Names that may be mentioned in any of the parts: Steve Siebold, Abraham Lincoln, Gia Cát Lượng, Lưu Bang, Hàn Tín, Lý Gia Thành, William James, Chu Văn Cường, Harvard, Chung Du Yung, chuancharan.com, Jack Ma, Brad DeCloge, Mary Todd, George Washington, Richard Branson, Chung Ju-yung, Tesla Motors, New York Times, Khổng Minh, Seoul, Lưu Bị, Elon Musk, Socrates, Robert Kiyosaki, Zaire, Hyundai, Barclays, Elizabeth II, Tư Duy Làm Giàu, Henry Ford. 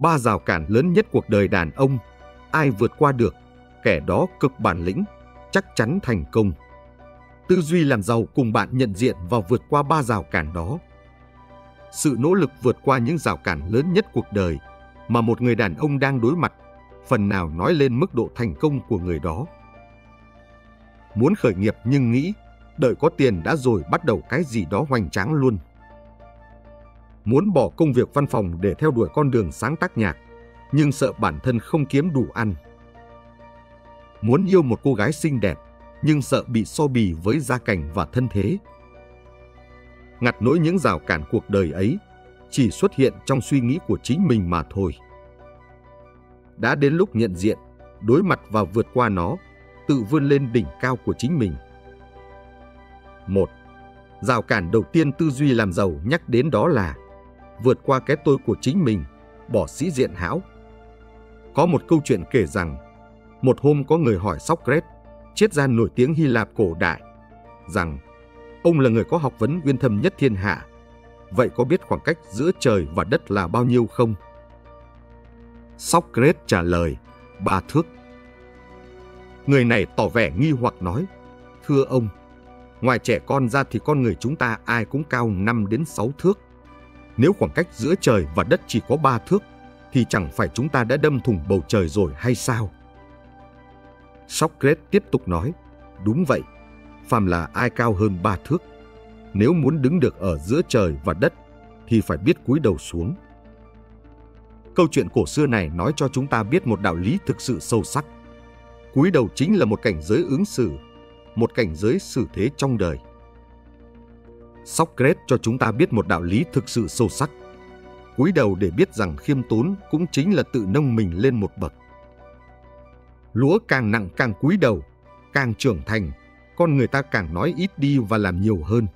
Ba rào cản lớn nhất cuộc đời đàn ông, ai vượt qua được, kẻ đó cực bản lĩnh, chắc chắn thành công. Tư duy làm giàu cùng bạn nhận diện và vượt qua ba rào cản đó. Sự nỗ lực vượt qua những rào cản lớn nhất cuộc đời mà một người đàn ông đang đối mặt, phần nào nói lên mức độ thành công của người đó. Muốn khởi nghiệp nhưng nghĩ, đợi có tiền đã rồi bắt đầu cái gì đó hoành tráng luôn. Muốn bỏ công việc văn phòng để theo đuổi con đường sáng tác nhạc, nhưng sợ bản thân không kiếm đủ ăn. Muốn yêu một cô gái xinh đẹp, nhưng sợ bị so bì với gia cảnh và thân thế. Ngặt nỗi những rào cản cuộc đời ấy chỉ xuất hiện trong suy nghĩ của chính mình mà thôi. Đã đến lúc nhận diện, đối mặt và vượt qua nó, tự vươn lên đỉnh cao của chính mình. 1. Rào cản đầu tiên tư duy làm giàu nhắc đến đó là vượt qua cái tôi của chính mình, bỏ sĩ diện hão. Có một câu chuyện kể rằng, một hôm có người hỏi Socrates, triết gia nổi tiếng Hy Lạp cổ đại, rằng ông là người có học vấn uyên thâm nhất thiên hạ, vậy có biết khoảng cách giữa trời và đất là bao nhiêu không? Socrates trả lời, 3 thước. Người này tỏ vẻ nghi hoặc nói, thưa ông, ngoài trẻ con ra thì con người chúng ta ai cũng cao 5 đến 6 thước. Nếu khoảng cách giữa trời và đất chỉ có 3 thước, thì chẳng phải chúng ta đã đâm thủng bầu trời rồi hay sao? Socrates tiếp tục nói, đúng vậy, phàm là ai cao hơn 3 thước. Nếu muốn đứng được ở giữa trời và đất, thì phải biết cúi đầu xuống. Câu chuyện cổ xưa này nói cho chúng ta biết một đạo lý thực sự sâu sắc. Cúi đầu chính là một cảnh giới ứng xử, một cảnh giới xử thế trong đời. Socrates cho chúng ta biết một đạo lý thực sự sâu sắc. Cúi đầu để biết rằng khiêm tốn cũng chính là tự nâng mình lên một bậc. Lúa càng nặng càng cúi đầu, càng trưởng thành, con người ta càng nói ít đi và làm nhiều hơn.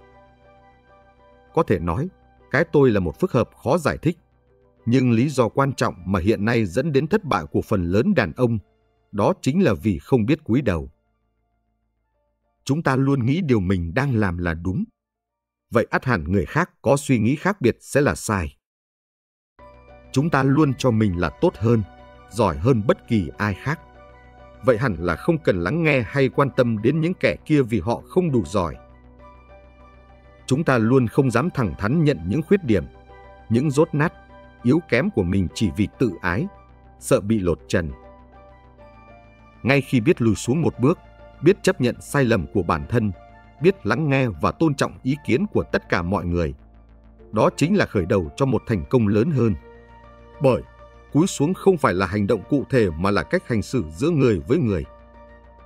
Có thể nói, cái tôi là một phức hợp khó giải thích, nhưng lý do quan trọng mà hiện nay dẫn đến thất bại của phần lớn đàn ông, đó chính là vì không biết cúi đầu. Chúng ta luôn nghĩ điều mình đang làm là đúng. Vậy ắt hẳn người khác có suy nghĩ khác biệt sẽ là sai. Chúng ta luôn cho mình là tốt hơn, giỏi hơn bất kỳ ai khác. Vậy hẳn là không cần lắng nghe hay quan tâm đến những kẻ kia vì họ không đủ giỏi. Chúng ta luôn không dám thẳng thắn nhận những khuyết điểm, những dốt nát, yếu kém của mình chỉ vì tự ái, sợ bị lột trần. Ngay khi biết lùi xuống một bước, biết chấp nhận sai lầm của bản thân, biết lắng nghe và tôn trọng ý kiến của tất cả mọi người, đó chính là khởi đầu cho một thành công lớn hơn. Bởi cúi xuống không phải là hành động cụ thể mà là cách hành xử giữa người với người.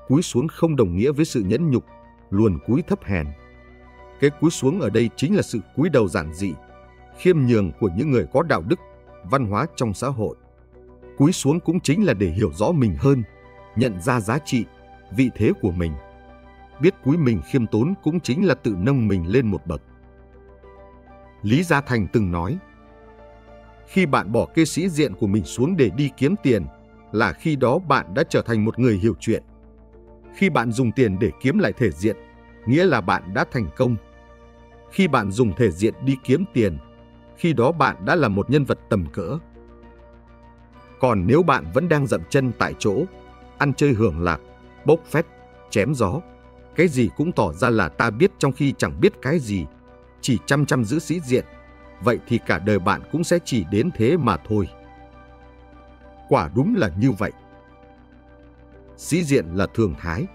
Cúi xuống không đồng nghĩa với sự nhẫn nhục, luôn cúi thấp hèn. Cái cúi xuống ở đây chính là sự cúi đầu giản dị, khiêm nhường của những người có đạo đức, văn hóa trong xã hội. Cúi xuống cũng chính là để hiểu rõ mình hơn, nhận ra giá trị, vị thế của mình. Biết cúi mình khiêm tốn cũng chính là tự nâng mình lên một bậc. Lý Gia Thành từng nói, khi bạn bỏ cái sĩ diện của mình xuống để đi kiếm tiền, là khi đó bạn đã trở thành một người hiểu chuyện. Khi bạn dùng tiền để kiếm lại thể diện, nghĩa là bạn đã thành công. Khi bạn dùng thể diện đi kiếm tiền, khi đó bạn đã là một nhân vật tầm cỡ. Còn nếu bạn vẫn đang dậm chân tại chỗ, ăn chơi hưởng lạc, bốc phét, chém gió, cái gì cũng tỏ ra là ta biết trong khi chẳng biết cái gì, chỉ chăm chăm giữ sĩ diện, vậy thì cả đời bạn cũng sẽ chỉ đến thế mà thôi. Quả đúng là như vậy. Sĩ diện là thường thái,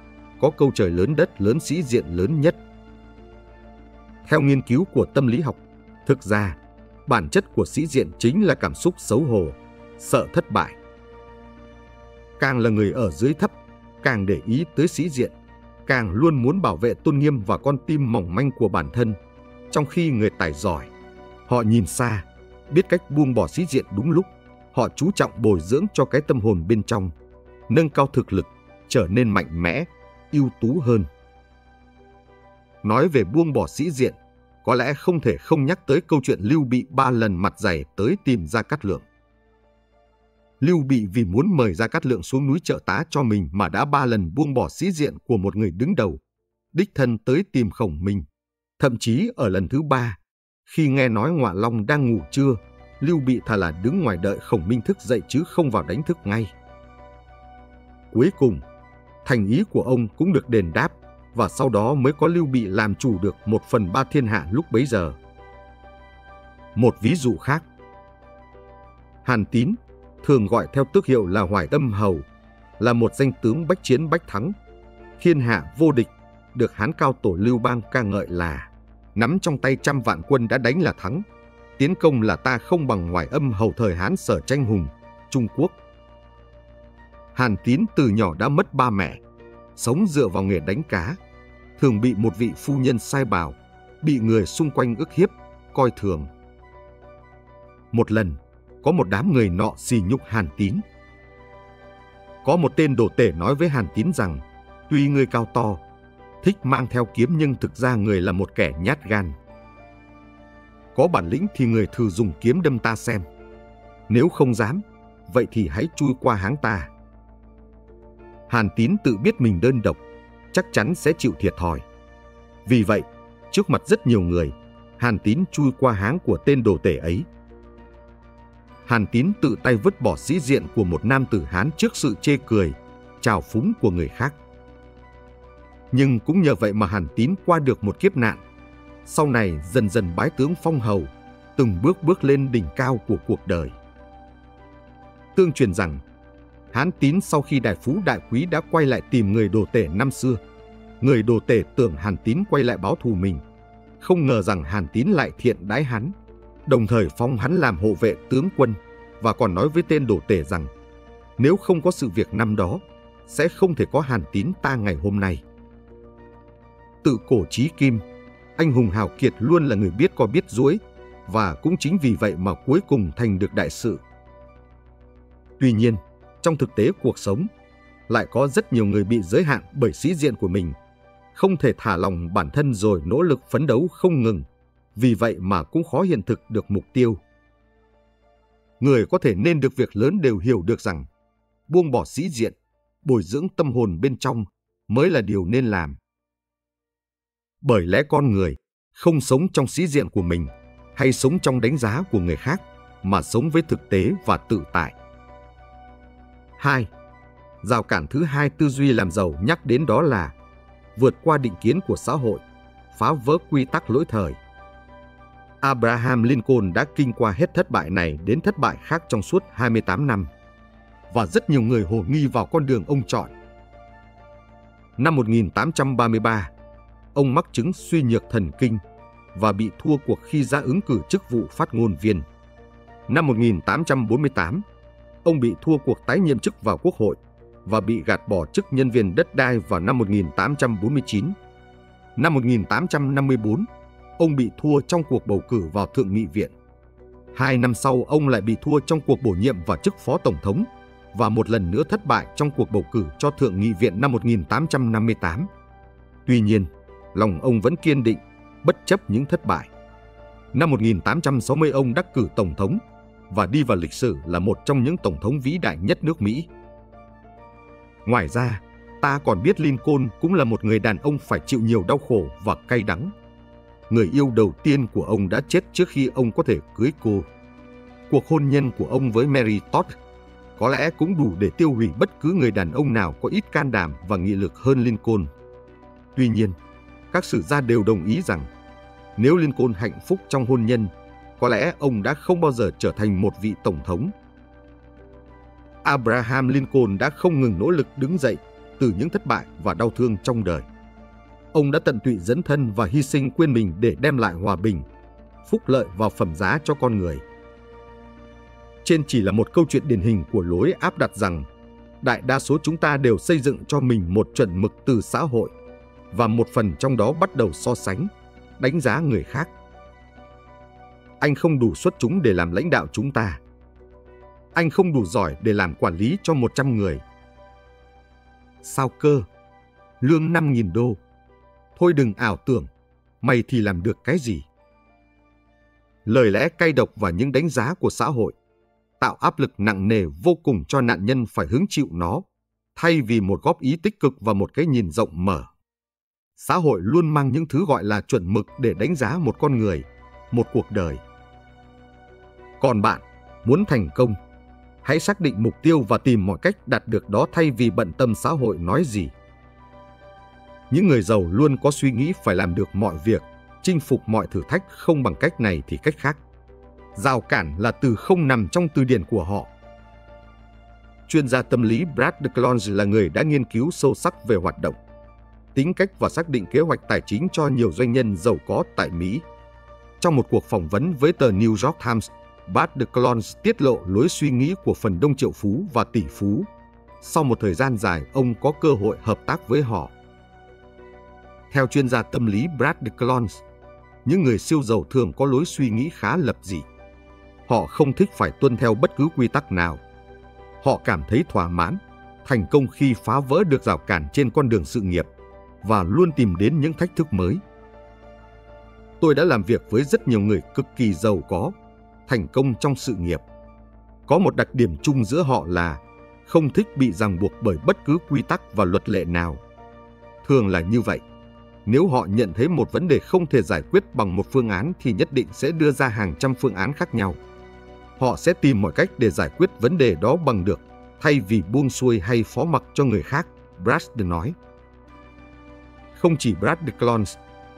có câu trời lớn đất lớn sĩ diện lớn nhất. Theo nghiên cứu của tâm lý học, thực ra, bản chất của sĩ diện chính là cảm xúc xấu hổ, sợ thất bại. Càng là người ở dưới thấp, càng để ý tới sĩ diện, càng luôn muốn bảo vệ tôn nghiêm và con tim mỏng manh của bản thân. Trong khi người tài giỏi, họ nhìn xa, biết cách buông bỏ sĩ diện đúng lúc. Họ chú trọng bồi dưỡng cho cái tâm hồn bên trong, nâng cao thực lực, trở nên mạnh mẽ, ưu tú hơn. Nói về buông bỏ sĩ diện, có lẽ không thể không nhắc tới câu chuyện Lưu Bị 3 lần mặt dày tới tìm Gia Cát Lượng. Lưu Bị vì muốn mời Gia Cát Lượng xuống núi trợ tá cho mình mà đã 3 lần buông bỏ sĩ diện của một người đứng đầu, đích thân tới tìm Khổng Minh. Thậm chí ở lần thứ 3, khi nghe nói Ngọa Long đang ngủ trưa, Lưu Bị thà là đứng ngoài đợi Khổng Minh thức dậy chứ không vào đánh thức ngay. Cuối cùng, thành ý của ông cũng được đền đáp, và sau đó mới có Lưu Bị làm chủ được 1/3 thiên hạ lúc bấy giờ. Một ví dụ khác, Hàn Tín, thường gọi theo tước hiệu là Hoài Âm Hầu, là một danh tướng bách chiến bách thắng, thiên hạ vô địch, được Hán Cao Tổ Lưu Bang ca ngợi là nắm trong tay 100 vạn quân đã đánh là thắng, tiến công là ta không bằng Hoài Âm Hầu thời Hán Sở Tranh Hùng, Trung Quốc. Hàn Tín từ nhỏ đã mất ba mẹ, sống dựa vào nghề đánh cá, thường bị một vị phu nhân sai bảo, bị người xung quanh ức hiếp, coi thường. Một lần, có một đám người nọ sỉ nhục Hàn Tín. Có một tên đồ tể nói với Hàn Tín rằng, tuy ngươi cao to, thích mang theo kiếm nhưng thực ra người là một kẻ nhát gan. Có bản lĩnh thì người thử dùng kiếm đâm ta xem. Nếu không dám, vậy thì hãy chui qua háng ta. Hàn Tín tự biết mình đơn độc, chắc chắn sẽ chịu thiệt thòi. Vì vậy, trước mặt rất nhiều người, Hàn Tín chui qua háng của tên đồ tể ấy. Hàn Tín tự tay vứt bỏ sĩ diện của một nam tử Hán trước sự chê cười, trào phúng của người khác. Nhưng cũng nhờ vậy mà Hàn Tín qua được một kiếp nạn. Sau này dần dần bái tướng phong hầu, từng bước bước lên đỉnh cao của cuộc đời. Tương truyền rằng, Hán Tín sau khi đại phú đại quý đã quay lại tìm người đồ tể năm xưa. Người đồ tể tưởng Hàn Tín quay lại báo thù mình, không ngờ rằng Hàn Tín lại thiện đãi hắn, đồng thời phong hắn làm hộ vệ tướng quân, và còn nói với tên đồ tể rằng nếu không có sự việc năm đó, sẽ không thể có Hàn Tín ta ngày hôm nay. Tự cổ chí kim, anh hùng hào kiệt luôn là người biết co biết duỗi, và cũng chính vì vậy mà cuối cùng thành được đại sự. Tuy nhiên, trong thực tế cuộc sống, lại có rất nhiều người bị giới hạn bởi sĩ diện của mình, không thể thả lòng bản thân rồi nỗ lực phấn đấu không ngừng, vì vậy mà cũng khó hiện thực được mục tiêu. Người có thể nên được việc lớn đều hiểu được rằng, buông bỏ sĩ diện, bồi dưỡng tâm hồn bên trong mới là điều nên làm. Bởi lẽ con người không sống trong sĩ diện của mình hay sống trong đánh giá của người khác, mà sống với thực tế và tự tại. 2. Rào cản thứ hai tư duy làm giàu nhắc đến đó là vượt qua định kiến của xã hội, phá vỡ quy tắc lỗi thời. Abraham Lincoln đã kinh qua hết thất bại này đến thất bại khác trong suốt 28 năm, và rất nhiều người hồ nghi vào con đường ông chọn. Năm 1833, ông mắc chứng suy nhược thần kinh và bị thua cuộc khi ra ứng cử chức vụ phát ngôn viên. Năm 1848, ông bị thua cuộc tái nhiệm chức vào Quốc hội và bị gạt bỏ chức nhân viên đất đai vào năm 1849. Năm 1854, ông bị thua trong cuộc bầu cử vào Thượng nghị viện. 2 năm sau, ông lại bị thua trong cuộc bổ nhiệm vào chức Phó Tổng thống và một lần nữa thất bại trong cuộc bầu cử cho Thượng nghị viện năm 1858. Tuy nhiên, lòng ông vẫn kiên định, bất chấp những thất bại. Năm 1860, ông đắc cử Tổng thống và đi vào lịch sử là một trong những Tổng thống vĩ đại nhất nước Mỹ. Ngoài ra, ta còn biết Lincoln cũng là một người đàn ông phải chịu nhiều đau khổ và cay đắng. Người yêu đầu tiên của ông đã chết trước khi ông có thể cưới cô. Cuộc hôn nhân của ông với Mary Todd có lẽ cũng đủ để tiêu hủy bất cứ người đàn ông nào có ít can đảm và nghị lực hơn Lincoln. Tuy nhiên, các sử gia đều đồng ý rằng nếu Lincoln hạnh phúc trong hôn nhân, có lẽ ông đã không bao giờ trở thành một vị tổng thống. Abraham Lincoln đã không ngừng nỗ lực đứng dậy từ những thất bại và đau thương trong đời. Ông đã tận tụy dấn thân và hy sinh quên mình để đem lại hòa bình, phúc lợi và phẩm giá cho con người. Trên chỉ là một câu chuyện điển hình của lối áp đặt rằng đại đa số chúng ta đều xây dựng cho mình một chuẩn mực từ xã hội, và một phần trong đó bắt đầu so sánh, đánh giá người khác. Anh không đủ xuất chúng để làm lãnh đạo chúng ta. Anh không đủ giỏi để làm quản lý cho 100 người. Sao cơ? Lương 5.000 đô. Thôi đừng ảo tưởng, mày thì làm được cái gì? Lời lẽ cay độc và những đánh giá của xã hội tạo áp lực nặng nề vô cùng cho nạn nhân phải hứng chịu nó, thay vì một góp ý tích cực và một cái nhìn rộng mở. Xã hội luôn mang những thứ gọi là chuẩn mực để đánh giá một con người, một cuộc đời. Còn bạn, muốn thành công, hãy xác định mục tiêu và tìm mọi cách đạt được đó thay vì bận tâm xã hội nói gì. Những người giàu luôn có suy nghĩ phải làm được mọi việc, chinh phục mọi thử thách không bằng cách này thì cách khác. Rào cản là từ không nằm trong từ điển của họ. Chuyên gia tâm lý Brad DeCloge là người đã nghiên cứu sâu sắc về hoạt động, tính cách và xác định kế hoạch tài chính cho nhiều doanh nhân giàu có tại Mỹ. Trong một cuộc phỏng vấn với tờ New York Times, Brad DeCloge tiết lộ lối suy nghĩ của phần đông triệu phú và tỷ phú. Sau một thời gian dài, ông có cơ hội hợp tác với họ. Theo chuyên gia tâm lý Brad DeCloge, những người siêu giàu thường có lối suy nghĩ khá lập dị. Họ không thích phải tuân theo bất cứ quy tắc nào. Họ cảm thấy thỏa mãn, thành công khi phá vỡ được rào cản trên con đường sự nghiệp và luôn tìm đến những thách thức mới. Tôi đã làm việc với rất nhiều người cực kỳ giàu có, thành công trong sự nghiệp. Có một đặc điểm chung giữa họ là không thích bị ràng buộc bởi bất cứ quy tắc và luật lệ nào. Thường là như vậy. Nếu họ nhận thấy một vấn đề không thể giải quyết bằng một phương án thì nhất định sẽ đưa ra hàng trăm phương án khác nhau. Họ sẽ tìm mọi cách để giải quyết vấn đề đó bằng được, thay vì buông xuôi hay phó mặc cho người khác, Brad nói. Không chỉ Brad DeCloge,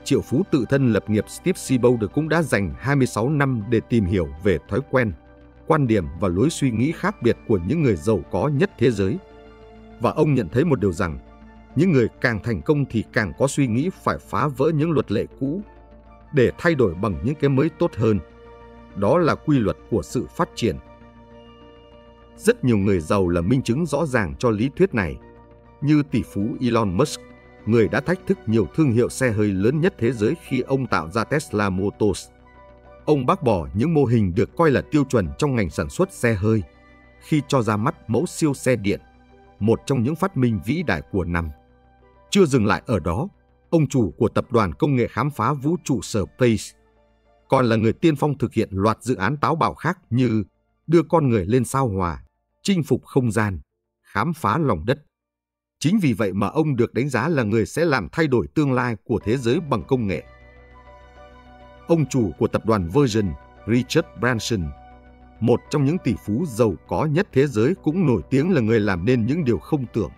triệu phú tự thân lập nghiệp Steve Siebold cũng đã dành 26 năm để tìm hiểu về thói quen, quan điểm và lối suy nghĩ khác biệt của những người giàu có nhất thế giới. Và ông nhận thấy một điều rằng, những người càng thành công thì càng có suy nghĩ phải phá vỡ những luật lệ cũ để thay đổi bằng những cái mới tốt hơn. Đó là quy luật của sự phát triển. Rất nhiều người giàu là minh chứng rõ ràng cho lý thuyết này, như tỷ phú Elon Musk, người đã thách thức nhiều thương hiệu xe hơi lớn nhất thế giới khi ông tạo ra Tesla Motors. Ông bác bỏ những mô hình được coi là tiêu chuẩn trong ngành sản xuất xe hơi khi cho ra mắt mẫu siêu xe điện, một trong những phát minh vĩ đại của năm. Chưa dừng lại ở đó, ông chủ của tập đoàn công nghệ khám phá vũ trụ Space còn là người tiên phong thực hiện loạt dự án táo bạo khác như đưa con người lên sao Hỏa, chinh phục không gian, khám phá lòng đất. Chính vì vậy mà ông được đánh giá là người sẽ làm thay đổi tương lai của thế giới bằng công nghệ. Ông chủ của tập đoàn Virgin, Richard Branson, một trong những tỷ phú giàu có nhất thế giới, cũng nổi tiếng là người làm nên những điều không tưởng.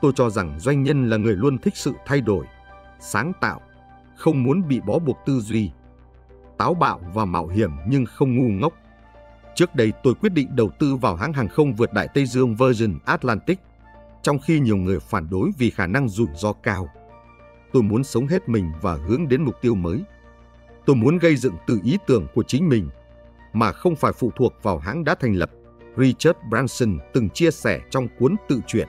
Tôi cho rằng doanh nhân là người luôn thích sự thay đổi, sáng tạo, không muốn bị bó buộc tư duy, táo bạo và mạo hiểm nhưng không ngu ngốc. Trước đây tôi quyết định đầu tư vào hãng hàng không vượt Đại Tây Dương Virgin Atlantic, trong khi nhiều người phản đối vì khả năng rủi ro cao. Tôi muốn sống hết mình và hướng đến mục tiêu mới. Tôi muốn gây dựng từ ý tưởng của chính mình, mà không phải phụ thuộc vào hãng đã thành lập, Richard Branson từng chia sẻ trong cuốn tự truyện.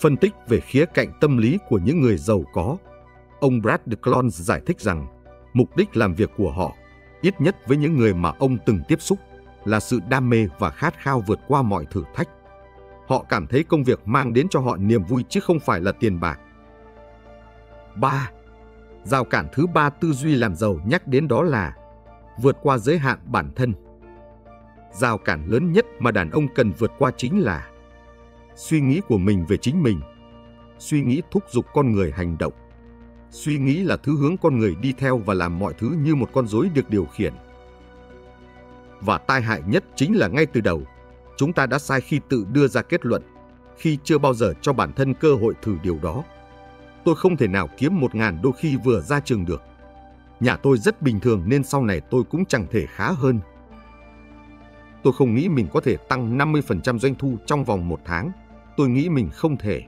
Phân tích về khía cạnh tâm lý của những người giàu có, ông Brad DeCloge giải thích rằng mục đích làm việc của họ, ít nhất với những người mà ông từng tiếp xúc, là sự đam mê và khát khao vượt qua mọi thử thách. Họ cảm thấy công việc mang đến cho họ niềm vui chứ không phải là tiền bạc. 3. Rào cản thứ 3 tư duy làm giàu nhắc đến đó là vượt qua giới hạn bản thân. Rào cản lớn nhất mà đàn ông cần vượt qua chính là suy nghĩ của mình về chính mình. Suy nghĩ thúc giục con người hành động. Suy nghĩ là thứ hướng con người đi theo và làm mọi thứ như một con rối được điều khiển. Và tai hại nhất chính là ngay từ đầu, chúng ta đã sai khi tự đưa ra kết luận, khi chưa bao giờ cho bản thân cơ hội thử điều đó. Tôi không thể nào kiếm 1.000 đô khi vừa ra trường được. Nhà tôi rất bình thường nên sau này tôi cũng chẳng thể khá hơn. Tôi không nghĩ mình có thể tăng 50% doanh thu trong vòng 1 tháng. Tôi nghĩ mình không thể.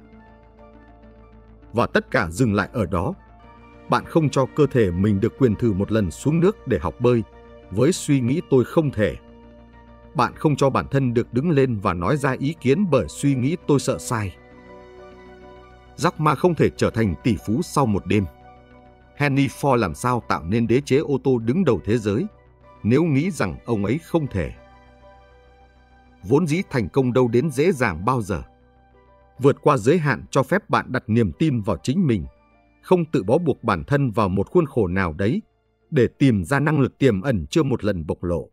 Và tất cả dừng lại ở đó. Bạn không cho cơ thể mình được quyền thử một lần xuống nước để học bơi với suy nghĩ tôi không thể. Bạn không cho bản thân được đứng lên và nói ra ý kiến bởi suy nghĩ tôi sợ sai. Jack Ma không thể trở thành tỷ phú sau một đêm. Henry Ford làm sao tạo nên đế chế ô tô đứng đầu thế giới nếu nghĩ rằng ông ấy không thể. Vốn dĩ thành công đâu đến dễ dàng bao giờ. Vượt qua giới hạn cho phép bạn đặt niềm tin vào chính mình, không tự bó buộc bản thân vào một khuôn khổ nào đấy để tìm ra năng lực tiềm ẩn chưa một lần bộc lộ.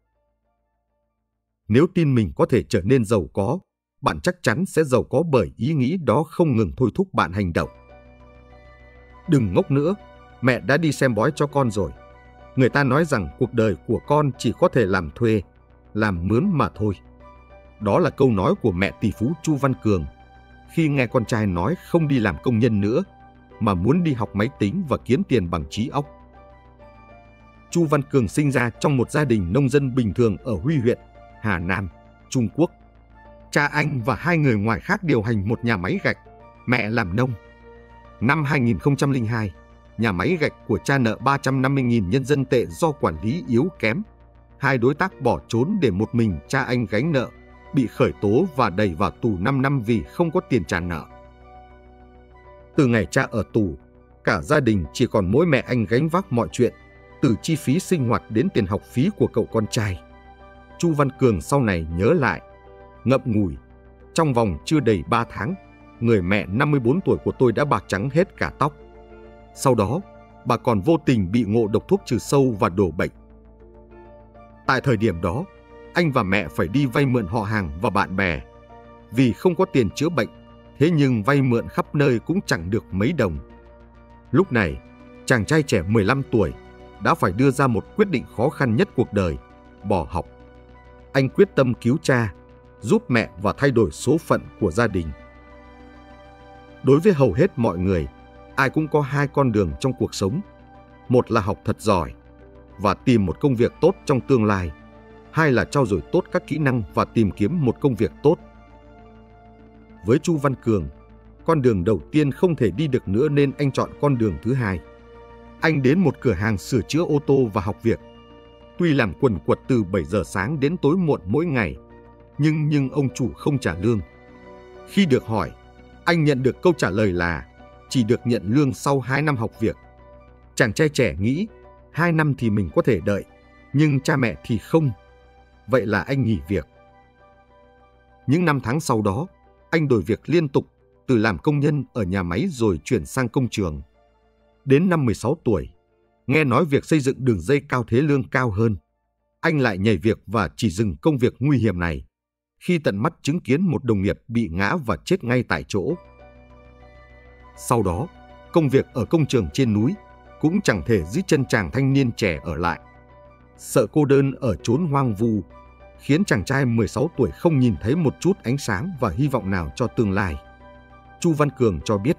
Nếu tin mình có thể trở nên giàu có, bạn chắc chắn sẽ giàu có bởi ý nghĩ đó không ngừng thôi thúc bạn hành động. Đừng ngốc nữa, mẹ đã đi xem bói cho con rồi. Người ta nói rằng cuộc đời của con chỉ có thể làm thuê, làm mướn mà thôi. Đó là câu nói của mẹ tỷ phú Chu Văn Cường khi nghe con trai nói không đi làm công nhân nữa mà muốn đi học máy tính và kiếm tiền bằng trí óc. Chu Văn Cường sinh ra trong một gia đình nông dân bình thường ở Huy huyện, Hà Nam, Trung Quốc. Cha anh và hai người ngoài khác điều hành một nhà máy gạch, mẹ làm nông. Năm 2002, nhà máy gạch của cha nợ 350.000 nhân dân tệ do quản lý yếu kém. Hai đối tác bỏ trốn để một mình cha anh gánh nợ, bị khởi tố và đẩy vào tù 5 năm vì không có tiền trả nợ. Từ ngày cha ở tù, cả gia đình chỉ còn mỗi mẹ anh gánh vác mọi chuyện, từ chi phí sinh hoạt đến tiền học phí của cậu con trai. Chu Văn Cường sau này nhớ lại, ngậm ngùi, trong vòng chưa đầy 3 tháng, người mẹ 54 tuổi của tôi đã bạc trắng hết cả tóc. Sau đó, bà còn vô tình bị ngộ độc thuốc trừ sâu và đổ bệnh. Tại thời điểm đó, anh và mẹ phải đi vay mượn họ hàng và bạn bè. Vì không có tiền chữa bệnh, thế nhưng vay mượn khắp nơi cũng chẳng được mấy đồng. Lúc này, chàng trai trẻ 15 tuổi đã phải đưa ra một quyết định khó khăn nhất cuộc đời, bỏ học. Anh quyết tâm cứu cha, giúp mẹ và thay đổi số phận của gia đình. Đối với hầu hết mọi người, ai cũng có hai con đường trong cuộc sống. Một là học thật giỏi và tìm một công việc tốt trong tương lai. Hai là trau dồi tốt các kỹ năng và tìm kiếm một công việc tốt. Với Chu Văn Cường, con đường đầu tiên không thể đi được nữa nên anh chọn con đường thứ hai. Anh đến một cửa hàng sửa chữa ô tô và học việc. Tuy làm quần quật từ 7 giờ sáng đến tối muộn mỗi ngày, nhưng ông chủ không trả lương. Khi được hỏi, anh nhận được câu trả lời là chỉ được nhận lương sau 2 năm học việc. Chàng trai trẻ nghĩ 2 năm thì mình có thể đợi, nhưng cha mẹ thì không. Vậy là anh nghỉ việc. Những năm tháng sau đó, anh đổi việc liên tục, từ làm công nhân ở nhà máy rồi chuyển sang công trường. Đến năm 16 tuổi, nghe nói việc xây dựng đường dây cao thế lương cao hơn, anh lại nhảy việc và chỉ dừng công việc nguy hiểm này khi tận mắt chứng kiến một đồng nghiệp bị ngã và chết ngay tại chỗ. Sau đó, công việc ở công trường trên núi cũng chẳng thể giữ chân chàng thanh niên trẻ ở lại. Sợ cô đơn ở chốn hoang vu khiến chàng trai 16 tuổi không nhìn thấy một chút ánh sáng và hy vọng nào cho tương lai. Chu Văn Cường cho biết,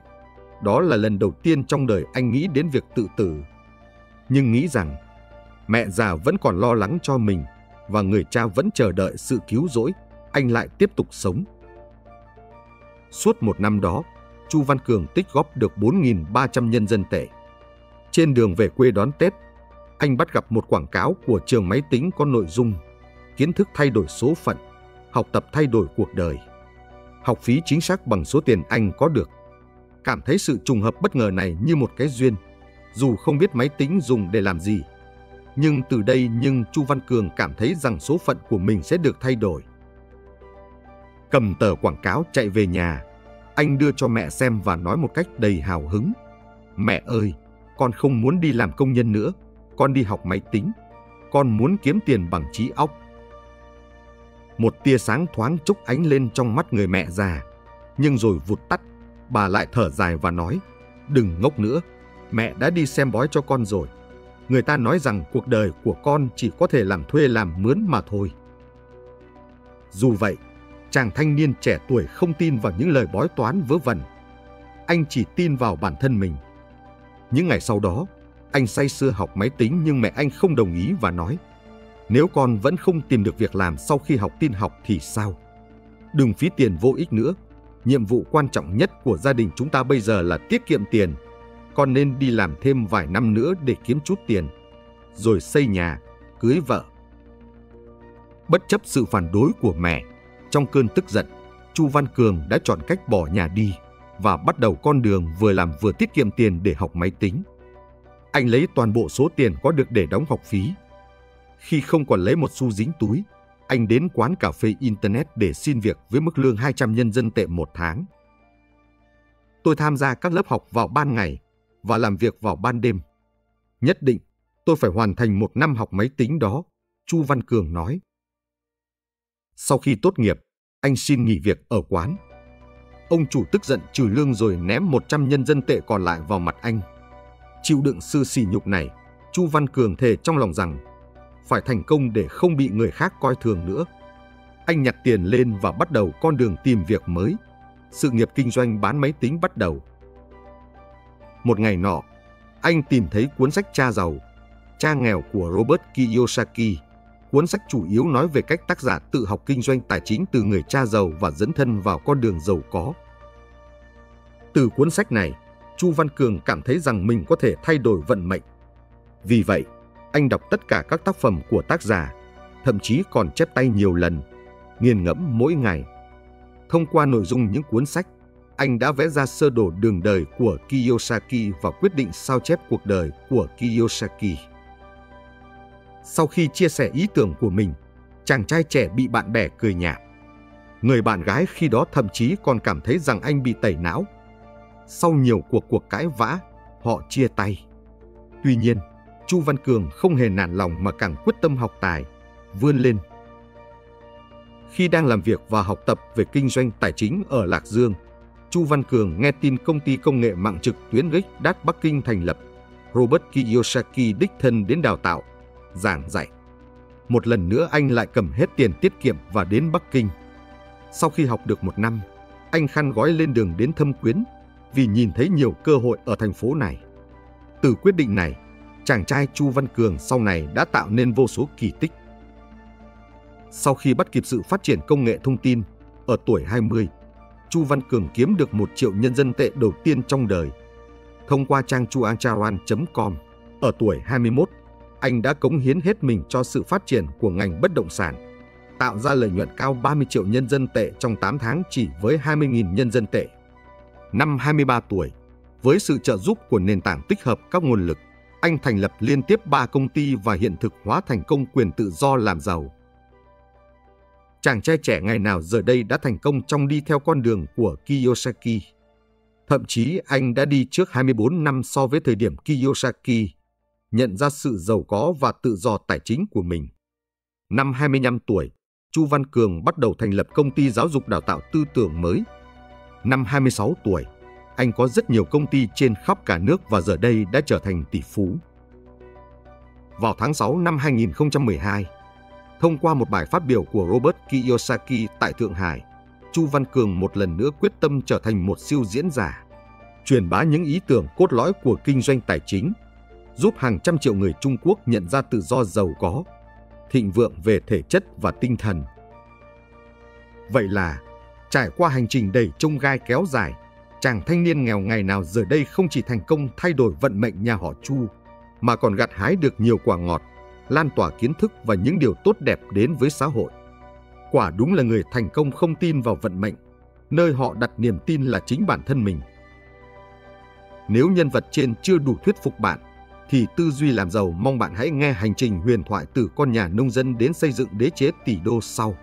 đó là lần đầu tiên trong đời anh nghĩ đến việc tự tử. Nhưng nghĩ rằng mẹ già vẫn còn lo lắng cho mình và người cha vẫn chờ đợi sự cứu rỗi, anh lại tiếp tục sống. Suốt một năm đó, Chu Văn Cường tích góp được 4.300 nhân dân tệ. Trên đường về quê đón Tết, anh bắt gặp một quảng cáo của trường máy tính có nội dung kiến thức thay đổi số phận, học tập thay đổi cuộc đời. Học phí chính xác bằng số tiền anh có được. Cảm thấy sự trùng hợp bất ngờ này như một cái duyên, dù không biết máy tính dùng để làm gì. Nhưng từ đây Chu Văn Cường cảm thấy rằng số phận của mình sẽ được thay đổi. Cầm tờ quảng cáo chạy về nhà, anh đưa cho mẹ xem và nói một cách đầy hào hứng: "Mẹ ơi, con không muốn đi làm công nhân nữa, con đi học máy tính, con muốn kiếm tiền bằng trí óc." Một tia sáng thoáng chốc ánh lên trong mắt người mẹ già, nhưng rồi vụt tắt. Bà lại thở dài và nói: "Đừng ngốc nữa, mẹ đã đi xem bói cho con rồi. Người ta nói rằng cuộc đời của con chỉ có thể làm thuê làm mướn mà thôi." Dù vậy, chàng thanh niên trẻ tuổi không tin vào những lời bói toán vớ vẩn. Anh chỉ tin vào bản thân mình. Những ngày sau đó, anh say sưa học máy tính nhưng mẹ anh không đồng ý và nói: "Nếu con vẫn không tìm được việc làm sau khi học tin học thì sao? Đừng phí tiền vô ích nữa. Nhiệm vụ quan trọng nhất của gia đình chúng ta bây giờ là tiết kiệm tiền. Con nên đi làm thêm vài năm nữa để kiếm chút tiền, rồi xây nhà, cưới vợ." Bất chấp sự phản đối của mẹ, trong cơn tức giận, Chu Văn Cường đã chọn cách bỏ nhà đi và bắt đầu con đường vừa làm vừa tiết kiệm tiền để học máy tính. Anh lấy toàn bộ số tiền có được để đóng học phí. Khi không còn lấy một xu dính túi, anh đến quán cà phê Internet để xin việc với mức lương 200 nhân dân tệ một tháng. "Tôi tham gia các lớp học vào ban ngày và làm việc vào ban đêm. Nhất định tôi phải hoàn thành một năm học máy tính đó," Chu Văn Cường nói. Sau khi tốt nghiệp, anh xin nghỉ việc ở quán. Ông chủ tức giận trừ lương rồi ném 100 nhân dân tệ còn lại vào mặt anh. Chịu đựng sự sỉ nhục này, Chu Văn Cường thề trong lòng rằng phải thành công để không bị người khác coi thường nữa. Anh nhặt tiền lên và bắt đầu con đường tìm việc mới. Sự nghiệp kinh doanh bán máy tính bắt đầu. Một ngày nọ, anh tìm thấy cuốn sách Cha Giàu, Cha Nghèo của Robert Kiyosaki. Cuốn sách chủ yếu nói về cách tác giả tự học kinh doanh tài chính từ người cha giàu và dấn thân vào con đường giàu có. Từ cuốn sách này, Chu Văn Cường cảm thấy rằng mình có thể thay đổi vận mệnh. Vì vậy, anh đọc tất cả các tác phẩm của tác giả, thậm chí còn chép tay nhiều lần, nghiền ngẫm mỗi ngày. Thông qua nội dung những cuốn sách, anh đã vẽ ra sơ đồ đường đời của Kiyosaki và quyết định sao chép cuộc đời của Kiyosaki. Sau khi chia sẻ ý tưởng của mình, chàng trai trẻ bị bạn bè cười nhạt. Người bạn gái khi đó thậm chí còn cảm thấy rằng anh bị tẩy não. Sau nhiều cuộc cãi vã, họ chia tay. Tuy nhiên, Chu Văn Cường không hề nản lòng mà càng quyết tâm học tài, vươn lên. Khi đang làm việc và học tập về kinh doanh tài chính ở Lạc Dương, Chu Văn Cường nghe tin công ty công nghệ mạng trực tuyến Richard Bắc Kinh thành lập. Robert Kiyosaki đích thân đến đào tạo, giảng dạy. Một lần nữa anh lại cầm hết tiền tiết kiệm và đến Bắc Kinh. Sau khi học được một năm, anh khăn gói lên đường đến Thâm Quyến vì nhìn thấy nhiều cơ hội ở thành phố này. Từ quyết định này, chàng trai Chu Văn Cường sau này đã tạo nên vô số kỳ tích. Sau khi bắt kịp sự phát triển công nghệ thông tin, ở tuổi 20, Chu Văn Cường kiếm được 1 triệu nhân dân tệ đầu tiên trong đời. Thông qua trang chuancharan.com, ở tuổi 21, anh đã cống hiến hết mình cho sự phát triển của ngành bất động sản, tạo ra lợi nhuận cao 30 triệu nhân dân tệ trong 8 tháng chỉ với 20.000 nhân dân tệ. Năm 23 tuổi, với sự trợ giúp của nền tảng tích hợp các nguồn lực, anh thành lập liên tiếp 3 công ty và hiện thực hóa thành công quyền tự do làm giàu. Chàng trai trẻ ngày nào giờ đây đã thành công trong đi theo con đường của Kiyosaki. Thậm chí anh đã đi trước 24 năm so với thời điểm Kiyosaki nhận ra sự giàu có và tự do tài chính của mình. Năm 25 tuổi, Chu Văn Cường bắt đầu thành lập công ty giáo dục đào tạo tư tưởng mới. Năm 26 tuổi, anh có rất nhiều công ty trên khắp cả nước và giờ đây đã trở thành tỷ phú. Vào tháng 6 năm 2012, thông qua một bài phát biểu của Robert Kiyosaki tại Thượng Hải, Chu Văn Cường một lần nữa quyết tâm trở thành một siêu diễn giả, truyền bá những ý tưởng cốt lõi của kinh doanh tài chính, giúp hàng trăm triệu người Trung Quốc nhận ra tự do giàu có, thịnh vượng về thể chất và tinh thần. Vậy là, trải qua hành trình đầy chông gai kéo dài, chàng thanh niên nghèo ngày nào giờ đây không chỉ thành công thay đổi vận mệnh nhà họ Chu, mà còn gặt hái được nhiều quả ngọt, lan tỏa kiến thức và những điều tốt đẹp đến với xã hội. Quả đúng là người thành công không tin vào vận mệnh, nơi họ đặt niềm tin là chính bản thân mình. Nếu nhân vật trên chưa đủ thuyết phục bạn, thì Tư Duy Làm Giàu mong bạn hãy nghe hành trình huyền thoại từ con nhà nông dân đến xây dựng đế chế tỷ đô sau.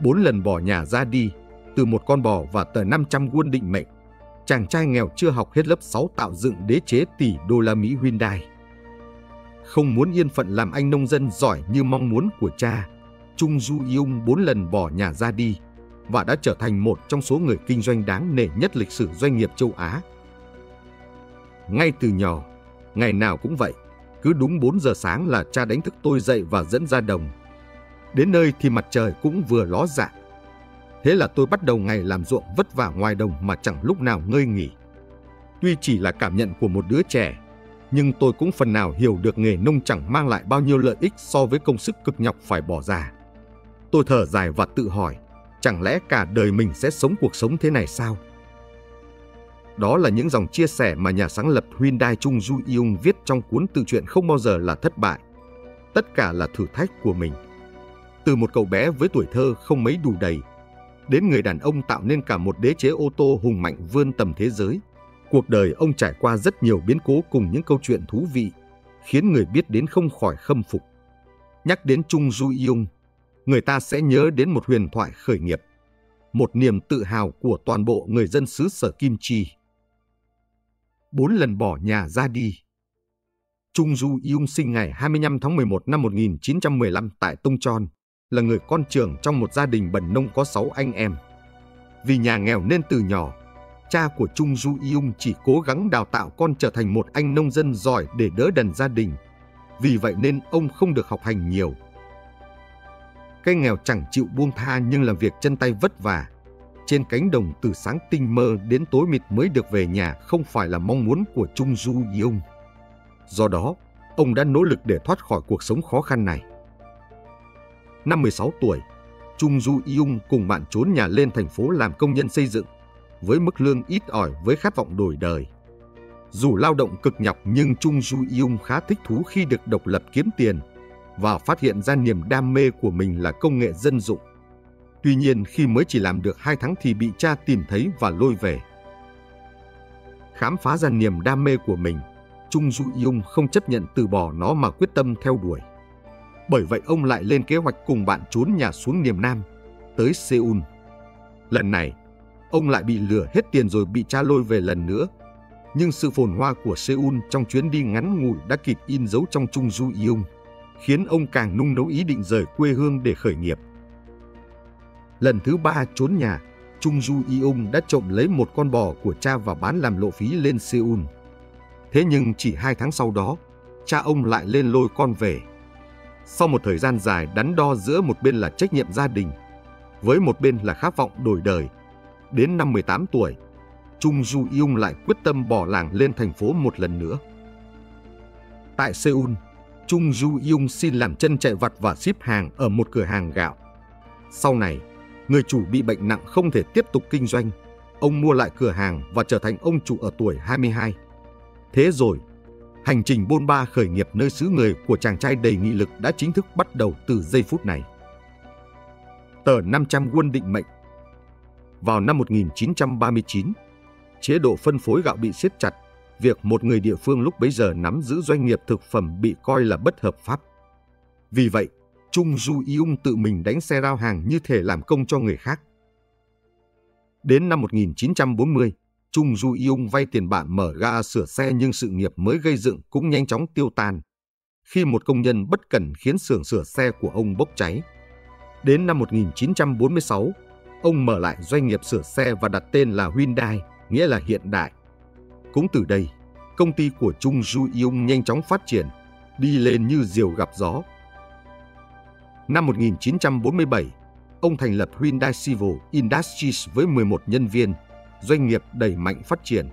4 lần bỏ nhà ra đi, từ một con bò và tờ 500 won định mệnh, chàng trai nghèo chưa học hết lớp 6 tạo dựng đế chế tỷ đô la Mỹ Hyundai. Không muốn yên phận làm anh nông dân giỏi như mong muốn của cha, Chung Du Yung 4 lần bỏ nhà ra đi và đã trở thành một trong số người kinh doanh đáng nể nhất lịch sử doanh nghiệp châu Á. Ngay từ nhỏ, ngày nào cũng vậy, cứ đúng 4 giờ sáng là cha đánh thức tôi dậy và dẫn ra đồng. Đến nơi thì mặt trời cũng vừa ló dạng. Thế là tôi bắt đầu ngày làm ruộng vất vả ngoài đồng mà chẳng lúc nào ngơi nghỉ. Tuy chỉ là cảm nhận của một đứa trẻ, nhưng tôi cũng phần nào hiểu được nghề nông chẳng mang lại bao nhiêu lợi ích so với công sức cực nhọc phải bỏ ra. Tôi thở dài và tự hỏi, chẳng lẽ cả đời mình sẽ sống cuộc sống thế này sao? Đó là những dòng chia sẻ mà nhà sáng lập Hyundai Chung Du Yung viết trong cuốn tự truyện Không Bao Giờ Là Thất Bại. Tất cả là thử thách của mình. Từ một cậu bé với tuổi thơ không mấy đủ đầy, đến người đàn ông tạo nên cả một đế chế ô tô hùng mạnh vươn tầm thế giới. Cuộc đời ông trải qua rất nhiều biến cố cùng những câu chuyện thú vị, khiến người biết đến không khỏi khâm phục. Nhắc đến Chung Du Yung, người ta sẽ nhớ đến một huyền thoại khởi nghiệp, một niềm tự hào của toàn bộ người dân xứ sở Kim Chi. 4 lần bỏ nhà ra đi. Chung Du Yung sinh ngày 25 tháng 11 năm 1915 tại Tông Tròn, là người con trưởng trong một gia đình bần nông có 6 anh em. Vì nhà nghèo nên từ nhỏ, cha của Chung Ju-yung chỉ cố gắng đào tạo con trở thành một anh nông dân giỏi để đỡ đần gia đình. Vì vậy nên ông không được học hành nhiều. Cái nghèo chẳng chịu buông tha nhưng làm việc chân tay vất vả. Trên cánh đồng từ sáng tinh mơ đến tối mịt mới được về nhà không phải là mong muốn của Chung Ju-yung. Do đó, ông đã nỗ lực để thoát khỏi cuộc sống khó khăn này. Năm 16 tuổi, Chung Ju-yung cùng bạn trốn nhà lên thành phố làm công nhân xây dựng, với mức lương ít ỏi với khát vọng đổi đời. Dù lao động cực nhọc nhưng Chung Ju-yung khá thích thú khi được độc lập kiếm tiền và phát hiện ra niềm đam mê của mình là công nghệ dân dụng. Tuy nhiên, khi mới chỉ làm được 2 tháng thì bị cha tìm thấy và lôi về. Khám phá ra niềm đam mê của mình, Chung Ju-yung không chấp nhận từ bỏ nó mà quyết tâm theo đuổi. Bởi vậy ông lại lên kế hoạch cùng bạn trốn nhà xuống miền Nam, tới Seoul. Lần này, ông lại bị lừa hết tiền rồi bị cha lôi về lần nữa. Nhưng sự phồn hoa của Seoul trong chuyến đi ngắn ngủi đã kịp in dấu trong Chung Ju-yung, khiến ông càng nung nấu ý định rời quê hương để khởi nghiệp. Lần thứ 3 trốn nhà, Chung Ju-yung đã trộm lấy một con bò của cha và bán làm lộ phí lên Seoul. Thế nhưng chỉ 2 tháng sau đó, cha ông lại lên lôi con về. Sau một thời gian dài đắn đo giữa một bên là trách nhiệm gia đình, với một bên là khát vọng đổi đời, đến năm 18 tuổi, Chung Ju-yung lại quyết tâm bỏ làng lên thành phố một lần nữa. Tại Seoul, Chung Ju-yung xin làm chân chạy vặt và ship hàng ở một cửa hàng gạo. Sau này, người chủ bị bệnh nặng không thể tiếp tục kinh doanh, ông mua lại cửa hàng và trở thành ông chủ ở tuổi 22. Thế rồi, hành trình bôn ba khởi nghiệp nơi xứ người của chàng trai đầy nghị lực đã chính thức bắt đầu từ giây phút này. Tờ 500 won định mệnh. Vào năm 1939, chế độ phân phối gạo bị siết chặt, việc một người địa phương lúc bấy giờ nắm giữ doanh nghiệp thực phẩm bị coi là bất hợp pháp. Vì vậy, Chung Ju-yung tự mình đánh xe rao hàng như thể làm công cho người khác. Đến năm 1940, Chung Ju-yung vay tiền bạn mở ga sửa xe nhưng sự nghiệp mới gây dựng cũng nhanh chóng tiêu tan khi một công nhân bất cẩn khiến xưởng sửa xe của ông bốc cháy. Đến năm 1946, ông mở lại doanh nghiệp sửa xe và đặt tên là Hyundai, nghĩa là hiện đại. Cũng từ đây, công ty của Chung Ju-yung nhanh chóng phát triển, đi lên như diều gặp gió. Năm 1947, ông thành lập Hyundai Civil Industries với 11 nhân viên, doanh nghiệp đẩy mạnh phát triển.